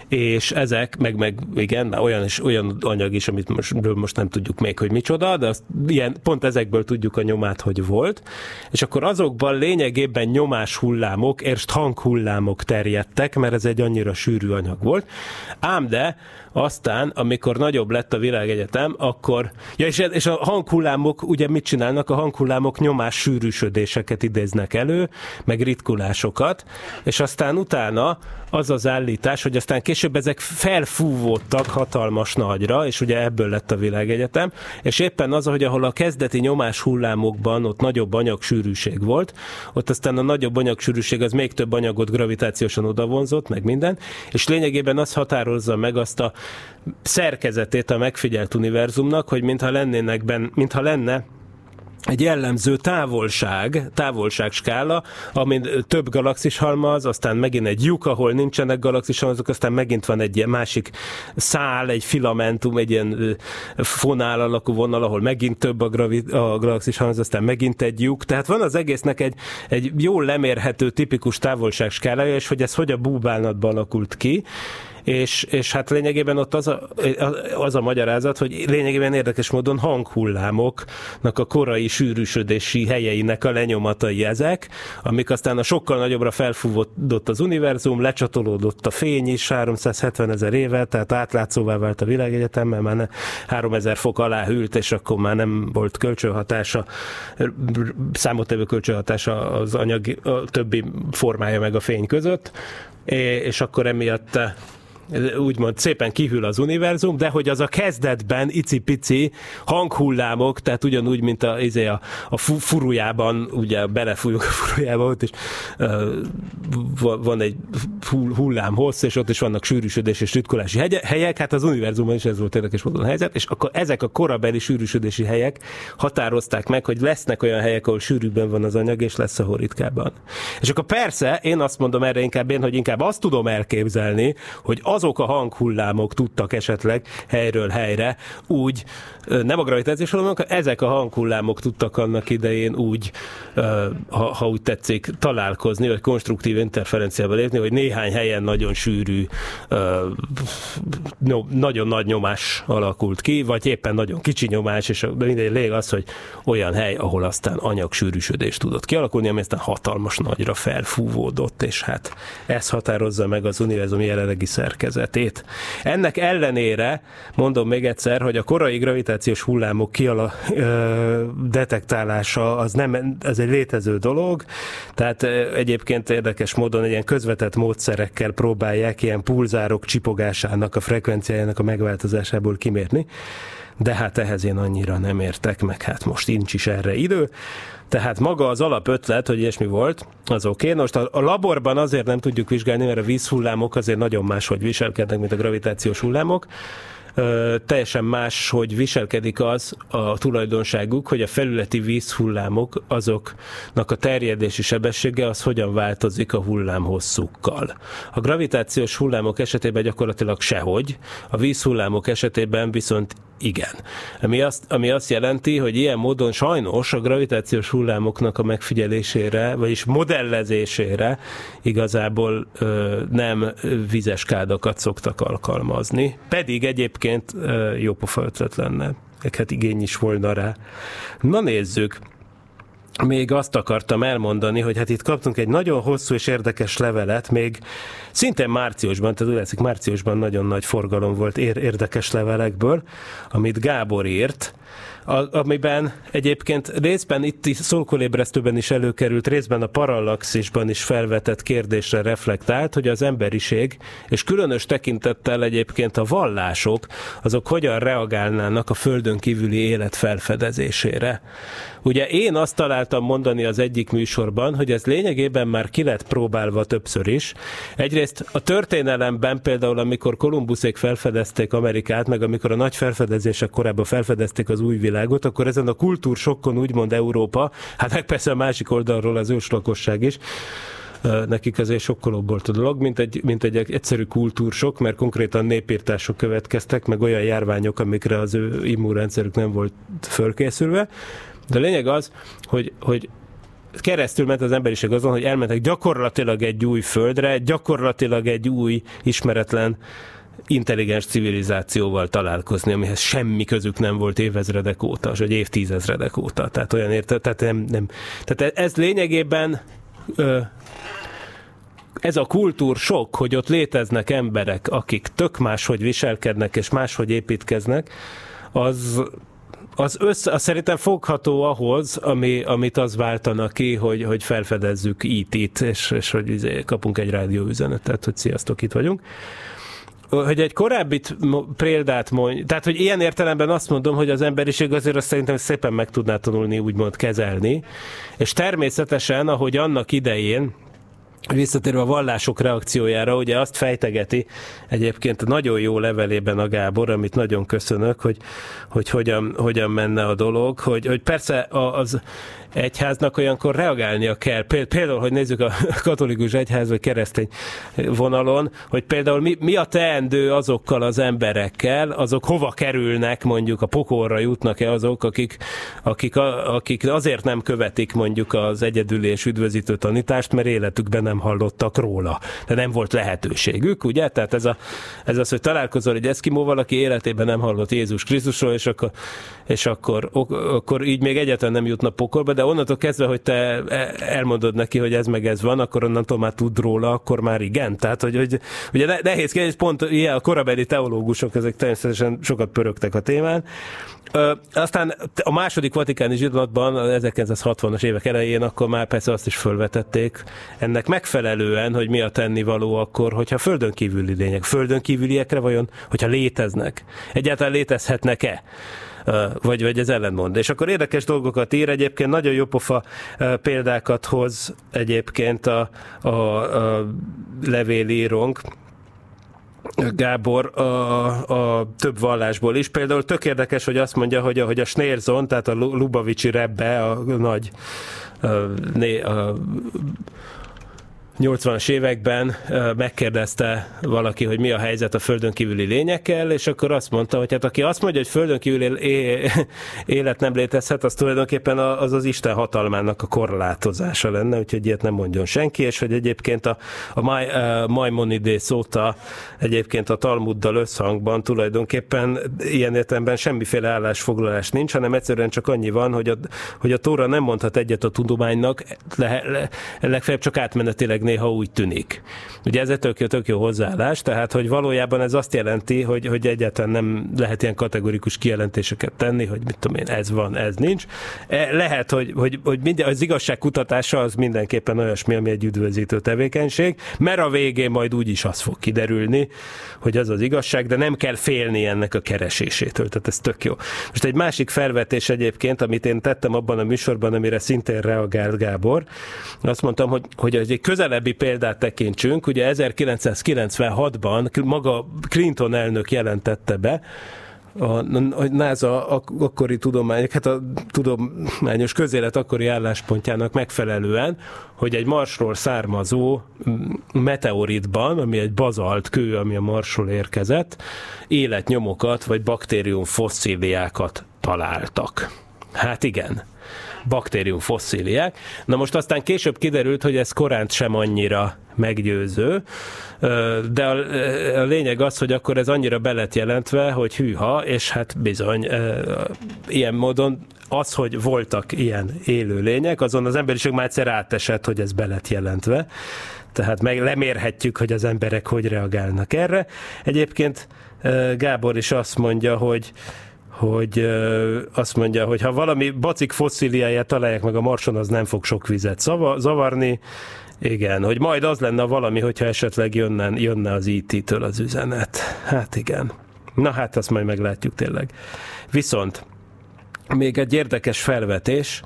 és ezek, meg, meg igen, már olyan, is, olyan anyag is, amit most, most nem tudjuk még, hogy micsoda, de azt, ilyen, pont ezekből tudjuk a nyomát, hogy volt, és akkor azokban lényegében nyomás hullámok, és hanghullámok terjedtek, mert ez egy annyira sűrű anyag volt, ám de aztán, amikor nagyobb lett a világegyetem, akkor, ja és, és a hanghullámok, ugye mit csinálnak? A hanghullámok nyomás sűrűsödéseket idéznek elő, meg ritkulásokat, és aztán utána az az állítás, hogy aztán később ezek felfúvódtak hatalmas nagyra, és ugye ebből lett a világegyetem, és éppen az, hogy ahol a kezdeti nyomás hullámokban ott nagyobb anyagsűrűség volt, ott aztán a nagyobb anyagsűrűség az még több anyagot gravitációsan odavonzott, meg minden, és lényegében az határozza meg azt a szerkezetét a megfigyelt univerzumnak, hogy mintha lennének ben, mintha lenne egy jellemző távolság, távolságskála, amin több galaxishalmaz, aztán megint egy lyuk, ahol nincsenek galaxishalmazok, aztán megint van egy másik szál, egy filamentum, egy ilyen fonál alakú vonal, ahol megint több a, gravi- a galaxishalmaz, aztán megint egy lyuk. Tehát van az egésznek egy, egy jól lemérhető, tipikus távolságskálája, és hogy ez hogy a búbálnatban alakult ki, És, és hát lényegében ott az a, az a magyarázat, hogy lényegében érdekes módon hanghullámoknak a korai sűrűsödési helyeinek a lenyomatai ezek, amik aztán a sokkal nagyobbra felfúvódott az univerzum, lecsatolódott a fény is háromszázhetven ezer éve, tehát átlátszóvá vált a világegyetem, mert már háromezer fok alá hűlt, és akkor már nem volt kölcsönhatása, számottevő kölcsönhatása az anyag a többi formája meg a fény között, és akkor emiatt úgymond szépen kihűl az univerzum, de hogy az a kezdetben icipici hanghullámok, tehát ugyanúgy, mint a, a, a furujában, ugye belefújunk a furujába, ott is uh, van egy hullám hossz, és ott is vannak sűrűsödés és ritkulási helyek, hát az univerzumban is ez volt érdekes módon a helyzet, és akkor ezek a korabeli sűrűsödési helyek határozták meg, hogy lesznek olyan helyek, ahol sűrűbben van az anyag, és lesz, ahol ritkábban. És akkor persze, én azt mondom erre inkább én, hogy inkább azt tudom elképzelni, hogy azok a hanghullámok tudtak esetleg helyről helyre úgy, nem a gravitációs hullámok, ezek a hanghullámok tudtak annak idején úgy, ha, ha úgy tetszik, találkozni, vagy konstruktív interferenciába lépni, hogy néhány helyen nagyon sűrű, nagyon nagy nyomás alakult ki, vagy éppen nagyon kicsi nyomás, és mindegy, lég az, hogy olyan hely, ahol aztán anyagsűrűsödés tudott kialakulni, ami aztán hatalmas nagyra felfúvódott, és hát ez határozza meg az univerzum jelenlegi szerkezetét. Ennek ellenére, mondom még egyszer, hogy a korai gravitációs hullámok kiala, ö, detektálása az nem, ez egy létező dolog, tehát ö, egyébként érdekes módon egy ilyen közvetett módszerekkel próbálják ilyen pulzárok csipogásának, a frekvenciájának a megváltozásából kimérni, de hát ehhez én annyira nem értek, meg hát most nincs is erre idő. Tehát maga az alapötlet, hogy ilyesmi volt, az oké. Okay. Most a, a laborban azért nem tudjuk vizsgálni, mert a vízhullámok azért nagyon máshogy viselkednek, mint a gravitációs hullámok. Ö, teljesen más, hogy viselkedik az a tulajdonságuk, hogy a felületi vízhullámok, azoknak a terjedési sebessége az hogyan változik a hullám hosszúkkal. A gravitációs hullámok esetében gyakorlatilag sehogy, a vízhullámok esetében viszont igen. Ami azt, ami azt jelenti, hogy ilyen módon sajnos a gravitációs hullámoknak a megfigyelésére, vagyis modellezésére igazából ö, nem vizeskádakat szoktak alkalmazni. Pedig egyébként ö, jó pofa ötlet lenne. Hát igény is volna rá. Na nézzük. Még azt akartam elmondani, hogy hát itt kaptunk egy nagyon hosszú és érdekes levelet, még szintén márciusban, tehát úgy látszik, márciusban nagyon nagy forgalom volt érdekes levelekből, amit Gábor írt, amiben egyébként részben itt Sokolébresztőben is előkerült, részben a Parallaxisban is felvetett kérdésre reflektált, hogy az emberiség, és különös tekintettel egyébként a vallások, azok hogyan reagálnának a földön kívüli élet felfedezésére. Ugye én azt találtam mondani az egyik műsorban, hogy ez lényegében már ki lett próbálva többször is. Egyrészt a történelemben például, amikor Kolumbuszék felfedezték Amerikát, meg amikor a nagy felfedezések korábban felfedezték az új világot, akkor ezen a kultúrsokkon úgymond Európa, hát meg persze a másik oldalról az őslakosság is, nekik azért sokkolóbb volt a dolog, mint egy, mint egy egyszerű kultúrsok, mert konkrétan népírtások következtek, meg olyan járványok, amikre az ő immunrendszerük nem volt fölkészülve. De a lényeg az, hogy, hogy keresztül ment az emberiség azon, hogy elmentek gyakorlatilag egy új földre, gyakorlatilag egy új, ismeretlen, intelligens civilizációval találkozni, amihez semmi közük nem volt évezredek óta, vagy évtízezredek óta. Tehát olyan érte, tehát nem, nem. Tehát ez lényegében... Ö, ez a kultúr sok, hogy ott léteznek emberek, akik tök máshogy viselkednek és máshogy építkeznek, az... Az, össze, az szerintem fogható ahhoz, ami, amit az váltana ki, hogy, hogy felfedezzük í té-t, és, és hogy kapunk egy rádióüzenetet, hogy sziasztok, itt vagyunk. Hogy egy korábbi példát mondj, tehát hogy ilyen értelemben azt mondom, hogy az emberiség azért azt szerintem szépen meg tudná tanulni, úgymond kezelni, és természetesen, ahogy annak idején, visszatérve a vallások reakciójára, ugye azt fejtegeti egyébként a nagyon jó levelében a Gábor, amit nagyon köszönök, hogy, hogy hogyan, hogyan menne a dolog, hogy, hogy persze az egyháznak olyankor reagálnia kell. Például, hogy nézzük a katolikus egyház vagy keresztény vonalon, hogy például mi, mi a teendő azokkal az emberekkel, azok hova kerülnek, mondjuk a pokolra jutnak-e azok, akik, akik, akik azért nem követik mondjuk az egyedüli és üdvözítő tanítást, mert életükben nem hallottak róla. De nem volt lehetőségük, ugye? Tehát ez, a, ez az, hogy találkozol egy eszkimóval, aki életében nem hallott Jézus Krisztusról, és akkor, és akkor, akkor így még egyetlen nem jutna pokolba, de onnantól kezdve, hogy te elmondod neki, hogy ez meg ez van, akkor onnantól már tud róla, akkor már igen. Tehát, hogy, hogy ugye nehéz kérdés, pont ilyen a korabeli teológusok, ezek természetesen sokat pörögtek a témán. Ö, aztán a második vatikáni zsinatban, az ezerkilencszázhatvanas évek elején, akkor már persze azt is fölvetették ennek megfelelően, hogy mi a tennivaló akkor, hogyha földön kívüli lények, földön kívüliekre vajon, hogyha léteznek, egyáltalán létezhetnek-e? Vagy, vagy ez ellentmond. És akkor érdekes dolgokat ír, egyébként nagyon jópofa példákat hoz egyébként a, a, a levélírónk, Gábor a, a több vallásból is. Például tök érdekes, hogy azt mondja, hogy a, hogy a Schneerson, tehát a Lubavicsi Rebbe, a nagy a, a, a, nyolcvanas években megkérdezte valaki, hogy mi a helyzet a földön kívüli lényekkel, és akkor azt mondta, hogy hát aki azt mondja, hogy földön kívüli élet nem létezhet, az tulajdonképpen az az Isten hatalmának a korlátozása lenne, úgyhogy ilyet nem mondjon senki, és hogy egyébként a, a maj, Majmonidész óta egyébként a Talmuddal összhangban tulajdonképpen ilyen értelemben semmiféle állásfoglalás nincs, hanem egyszerűen csak annyi van, hogy a, hogy a Tóra nem mondhat egyet a tudománynak, le, le, legfeljebb csak átmenetileg néha úgy tűnik. Ugye ez egy tök jó, tök jó hozzáállás, tehát hogy valójában ez azt jelenti, hogy, hogy egyáltalán nem lehet ilyen kategorikus kijelentéseket tenni, hogy mit tudom én, ez van, ez nincs. Lehet, hogy, hogy, hogy minden, az igazság kutatása az mindenképpen olyasmi, ami egy üdvözítő tevékenység, mert a végén majd úgyis az fog kiderülni, hogy az az igazság, de nem kell félni ennek a keresésétől, tehát ez tök jó. Most egy másik felvetés egyébként, amit én tettem abban a műsorban, amire szintén reagált Gábor, azt mondtam, hogy, hogy egy közelebbi példát tekintsünk, ugye ezerkilencszázkilencvenhatban maga Clinton elnök jelentette be, a NASA akkori tudományok, hát a tudományos közélet akkori álláspontjának megfelelően, hogy egy Marsról származó meteoritban, ami egy bazalt kő, ami a Marsról érkezett, életnyomokat vagy baktérium fosszíliákat találtak. Hát igen, baktérium fosszíliák. Na most aztán később kiderült, hogy ez koránt sem annyira meggyőző, de a lényeg az, hogy akkor ez annyira be lett jelentve, hogy hűha, és hát bizony ilyen módon az, hogy voltak ilyen élő lények, azon az emberiség már egyszer átesett, hogy ez be lett jelentve. Tehát meg lemérhetjük, hogy az emberek hogy reagálnak erre. Egyébként Gábor is azt mondja, hogy hogy ö, azt mondja, hogy ha valami bacik fosszíliáját találják meg a Marson, az nem fog sok vizet szava, zavarni. Igen, hogy majd az lenne valami, hogyha esetleg jönne, jönne az í té-től az üzenet. Hát igen. Na hát azt majd meglátjuk tényleg. Viszont még egy érdekes felvetés,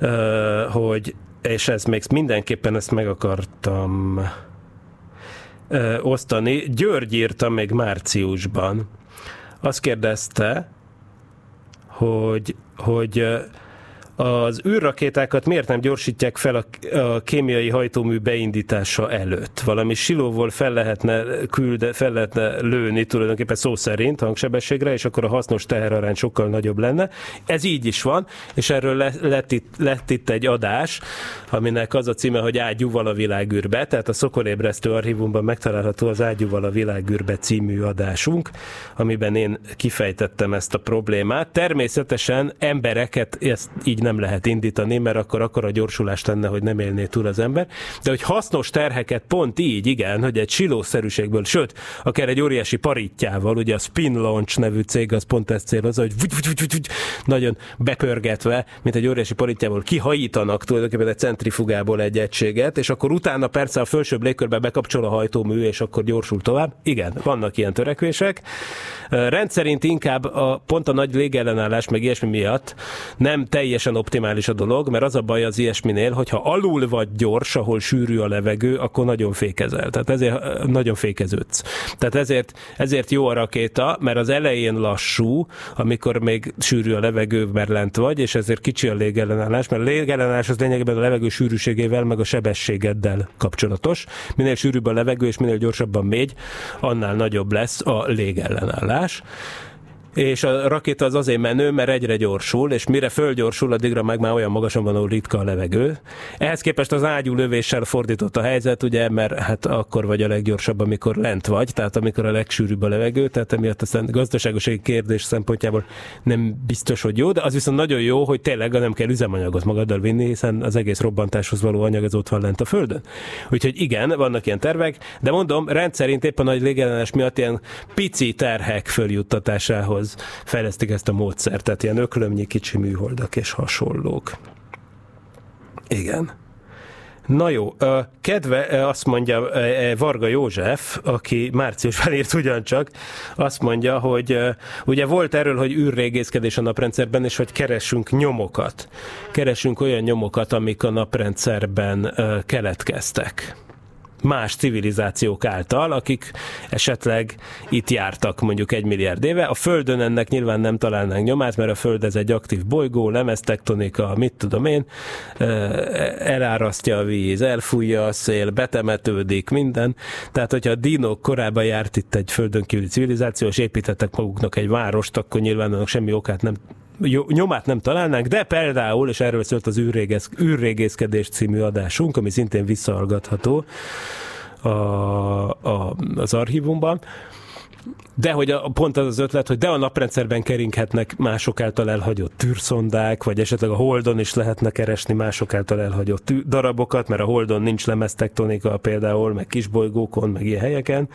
ö, hogy, és ez még mindenképpen ezt meg akartam ö, osztani. György írta még márciusban. Azt kérdezte, Hogy, hogy az űrrakétákat miért nem gyorsítják fel a kémiai hajtómű beindítása előtt? Valami silóval fel lehetne, külde, fel lehetne lőni tulajdonképpen szó szerint hangsebességre, és akkor a hasznos teherarány sokkal nagyobb lenne. Ez így is van, és erről lett itt, lett itt egy adás, aminek az a címe, hogy Ágyúval a világűrbe, tehát a Sokolébresztő archívumban megtalálható az Ágyúval a világűrbe című adásunk, amiben én kifejtettem ezt a problémát. Természetesen embereket ezt így nem lehet indítani, mert akkor akkora gyorsulás lenne, hogy nem élné túl az ember. De hogy hasznos terheket pont így, igen, hogy egy silószerűségből, sőt, akár egy óriási parittyával, ugye a Spin Launch nevű cég az pont ezt célozza, hogy vugy, vugy, vugy, vugy, nagyon bepörgetve, mint egy óriási parittyával kihajítanak tulajdonképpen egy centrifugából egy egységet, és akkor utána persze a felsőbb légkörbe bekapcsol a hajtómű, és akkor gyorsul tovább. Igen, vannak ilyen törekvések. Rendszerint inkább a, pont a nagy légellenállás meg ilyesmi miatt nem teljes optimális a dolog, mert az a baj az ilyesminél, hogyha alul vagy gyors, ahol sűrű a levegő, akkor nagyon fékezel. Tehát ezért nagyon fékeződsz. Tehát ezért, ezért jó a rakéta, mert az elején lassú, amikor még sűrű a levegő, mert lent vagy, és ezért kicsi a légellenállás, mert a légellenállás az lényegében a levegő sűrűségével, meg a sebességeddel kapcsolatos. Minél sűrűbb a levegő, és minél gyorsabban megy, annál nagyobb lesz a légellenállás. És a rakéta az azért menő, mert egyre gyorsul, és mire fölgyorsul, addigra meg már olyan magasan van, ahol ritka a levegő. Ehhez képest az ágyú lövéssel fordított a helyzet, ugye, mert hát akkor vagy a leggyorsabb, amikor lent vagy, tehát amikor a legsűrűbb a levegő, tehát emiatt aztán gazdaságosági kérdés szempontjából nem biztos, hogy jó, de az viszont nagyon jó, hogy tényleg nem kell üzemanyagot magaddal vinni, hiszen az egész robbantáshoz való anyag az ott van lent a földön. Úgyhogy igen, vannak ilyen tervek, de mondom, rendszerint éppen a nagy légellenállás miatt ilyen pici terhek följuttatásához fejlesztik ezt a módszert, tehát ilyen öklömnyi kicsi műholdak és hasonlók. Igen. Na jó, kedve, azt mondja Varga József, aki márciusban írt ugyancsak, azt mondja, hogy ugye volt erről, hogy űrrégészkedés a naprendszerben, és hogy keresünk nyomokat. Keresünk olyan nyomokat, amik a naprendszerben keletkeztek. más civilizációk által, akik esetleg itt jártak mondjuk egy milliárd éve. A Földön ennek nyilván nem találnánk nyomát, mert a Föld ez egy aktív bolygó, lemeztektonika, mit tudom én, elárasztja a víz, elfújja a szél, betemetődik, minden. Tehát, hogyha a dinók korábban járt itt egy földön kívüli civilizáció, és építettek maguknak egy várost, akkor nyilván annak semmi okát nem nyomát nem találnánk, de például, és erről szólt az űrrégész, űrrégészkedés című adásunk, ami szintén visszahallgatható a, a, az archívumban, de hogy a, pont az az ötlet, hogy de a naprendszerben keringhetnek mások által elhagyott tűrszondák, vagy esetleg a Holdon is lehetne keresni mások által elhagyott darabokat, mert a Holdon nincs lemeztektonika például, meg kisbolygókon, meg ilyen helyeken,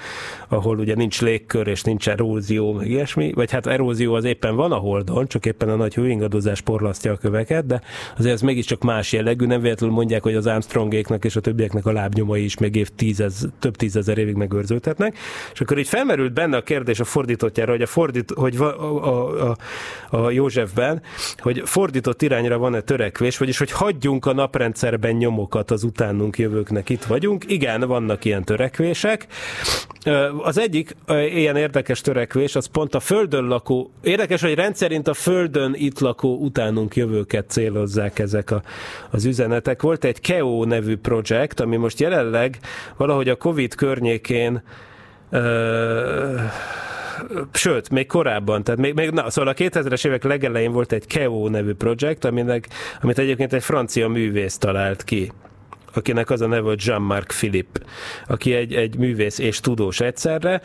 ahol ugye nincs légkör és nincs erózió, meg ilyesmi, vagy hát erózió az éppen van a Holdon, csak éppen a nagy hőingadozás porlasztja a köveket, de azért ez mégiscsak más jellegű, nem véletlenül mondják, hogy az Armstrongéknak és a többieknek a lábnyomai is még év tízez, több tízezer évig megőrződhetnek, és akkor így felmerült benne a kérdés, és a fordítottjára, hogy, a, fordít, hogy a, a, a, a Józsefben, hogy fordított irányra van-e törekvés, vagyis hogy hagyjunk a naprendszerben nyomokat az utánunk jövőknek, itt vagyunk. Igen, vannak ilyen törekvések. Az egyik ilyen érdekes törekvés, az pont a Földön lakó, érdekes, hogy rendszerint a Földön itt lakó utánunk jövőket célozzák ezek a, az üzenetek. Volt egy ká e o nevű projekt, ami most jelenleg valahogy a Covid környékén sőt, még korábban, tehát még, még, na, szóval a kétezres évek legelején volt egy ká e o nevű projekt, aminek, amit egyébként egy francia művész talált ki, akinek az a neve, hogy Jean-Marc Philippe, aki egy, egy művész és tudós egyszerre.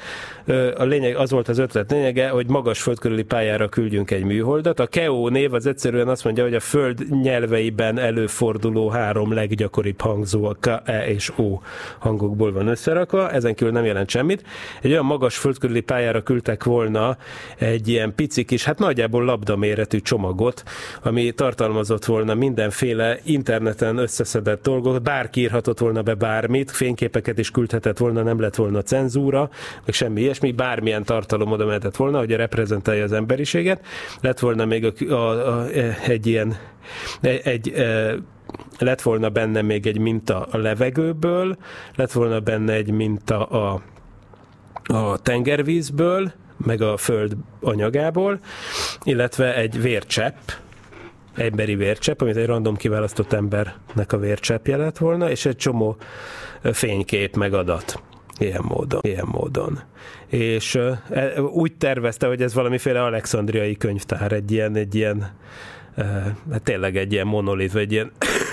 A lényeg, az volt az ötlet lényege, hogy magas földkörüli pályára küldjünk egy műholdat. A ká e o név az egyszerűen azt mondja, hogy a Föld nyelveiben előforduló három leggyakoribb hangzó, a K, E és O hangokból van összerakva, ezen kívül nem jelent semmit. Egy olyan magas földkörüli pályára küldtek volna egy ilyen pici kis, hát nagyjából labdaméretű csomagot, ami tartalmazott volna mindenféle interneten összeszedett dolgokat, bárki írhatott volna be bármit, fényképeket is küldhetett volna, nem lett volna cenzúra, meg semmi ilyesmi, bármilyen tartalom oda mehetett volna, hogy reprezentálja az emberiséget. Lett volna még a, a, a, egy ilyen, egy, e, lett volna benne még egy minta a levegőből, lett volna benne egy minta a, a tengervízből, meg a föld anyagából, illetve egy vércsepp, emberi vércsepp, amit egy random kiválasztott embernek a vércseppje lett volna, és egy csomó fénykép meg adat. Ilyen módon. Ilyen módon. És e, úgy tervezte, hogy ez valamiféle alexandriai könyvtár, egy ilyen, egy ilyen e, tényleg egy ilyen monolit, vagy egy ilyen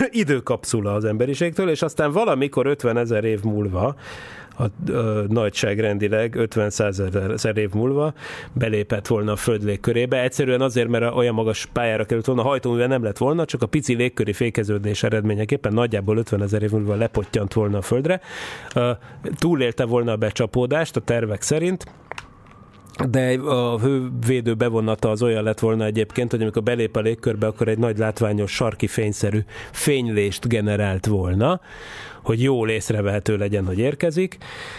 időkapszula az emberiségtől, és aztán valamikor ötvenezer év múlva, a ö, nagyságrendileg ötven százezer év múlva belépett volna a Föld légkörébe. Egyszerűen azért, mert olyan magas pályára került volna, hajtóművel nem lett volna, csak a pici légköri fékeződés eredményeképpen nagyjából ötvenezer év múlva lepottyant volna a Földre. Ö, túlélte volna a becsapódást a tervek szerint, de a hővédő bevonata az olyan lett volna egyébként, hogy amikor belép a légkörbe, akkor egy nagy látványos sarki fényszerű fénylést generált volna, hogy jól észrevehető legyen, hogy érkezik,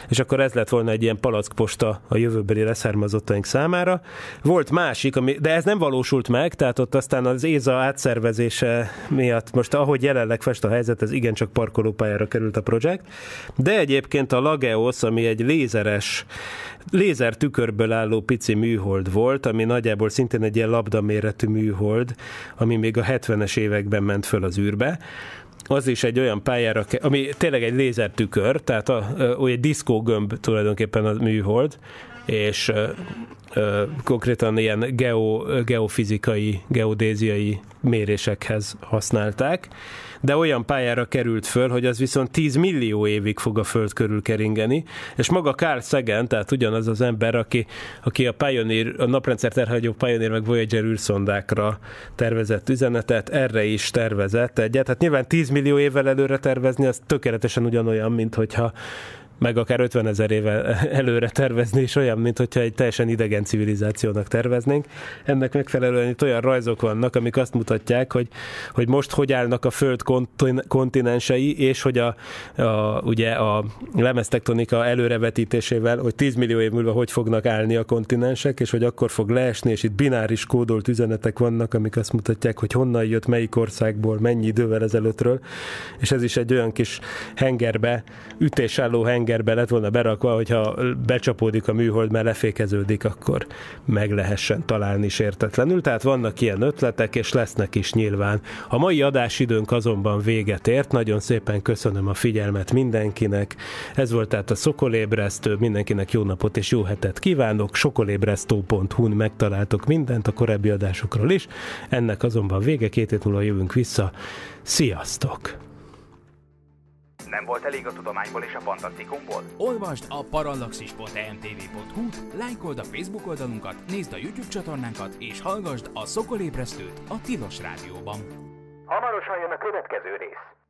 és akkor ez lett volna egy ilyen palackposta a jövőbeli leszármazottaink számára. Volt másik, ami, de ez nem valósult meg, tehát ott aztán az ÉZA átszervezése miatt, most ahogy jelenleg fest a helyzet, ez igencsak parkolópályára került a projekt, de egyébként a Lageos, ami egy lézeres, lézertükörből álló pici műhold volt, ami nagyjából szintén egy ilyen labdaméretű műhold, ami még a hetvenes években ment föl az űrbe, az is egy olyan pályára, ami tényleg egy lézertükör, tehát a, a, egy diszkógömb tulajdonképpen a műhold, és ö, ö, konkrétan ilyen geo, geofizikai, geodéziai mérésekhez használták, de olyan pályára került föl, hogy az viszont tíz millió évig fog a Föld körül keringeni, és maga Carl Sagan, tehát ugyanaz az ember, aki, aki a Pioneer, a naprendszert elhagyó Pioneer meg Voyager űrszondákra tervezett üzenetet, erre is tervezett egyet. Hát nyilván tíz millió évvel előre tervezni, az tökéletesen ugyanolyan, mint hogyha meg akár ötvenezer éve előre tervezni is olyan, mint hogyha egy teljesen idegen civilizációnak terveznénk. Ennek megfelelően itt olyan rajzok vannak, amik azt mutatják, hogy, hogy most hogy állnak a Föld kontin- kontinensei, és hogy a, a, ugye a lemeztektonika előrevetítésével, hogy tíz millió év múlva hogy fognak állni a kontinensek, és hogy akkor fog leesni, és itt bináris kódolt üzenetek vannak, amik azt mutatják, hogy honnan jött, melyik országból, mennyi idővel ezelőttről, és ez is egy olyan kis hengerbe, ütésálló hengerbe lett volna berakva, hogyha becsapódik a műhold, mert lefékeződik, akkor meg lehessen találni sértetlenül. Tehát vannak ilyen ötletek, és lesznek is nyilván. A mai adásidőnk azonban véget ért, nagyon szépen köszönöm a figyelmet mindenkinek. Ez volt tehát a Sokolébresztő, mindenkinek jó napot és jó hetet kívánok, sokolébresztő pont hu-n megtaláltok mindent a korábbi adásokról is, ennek azonban vége, két hét múlva jövünk vissza. Sziasztok! Nem volt elég a tudományból és a fantasztikumból? Olvasd a parallaxis pont em té vé pont hu-t, lájkold a Facebook oldalunkat, nézd a YouTube csatornánkat, és hallgasd a Sokolébresztőt a Tilos Rádióban. Hamarosan jön a következő rész.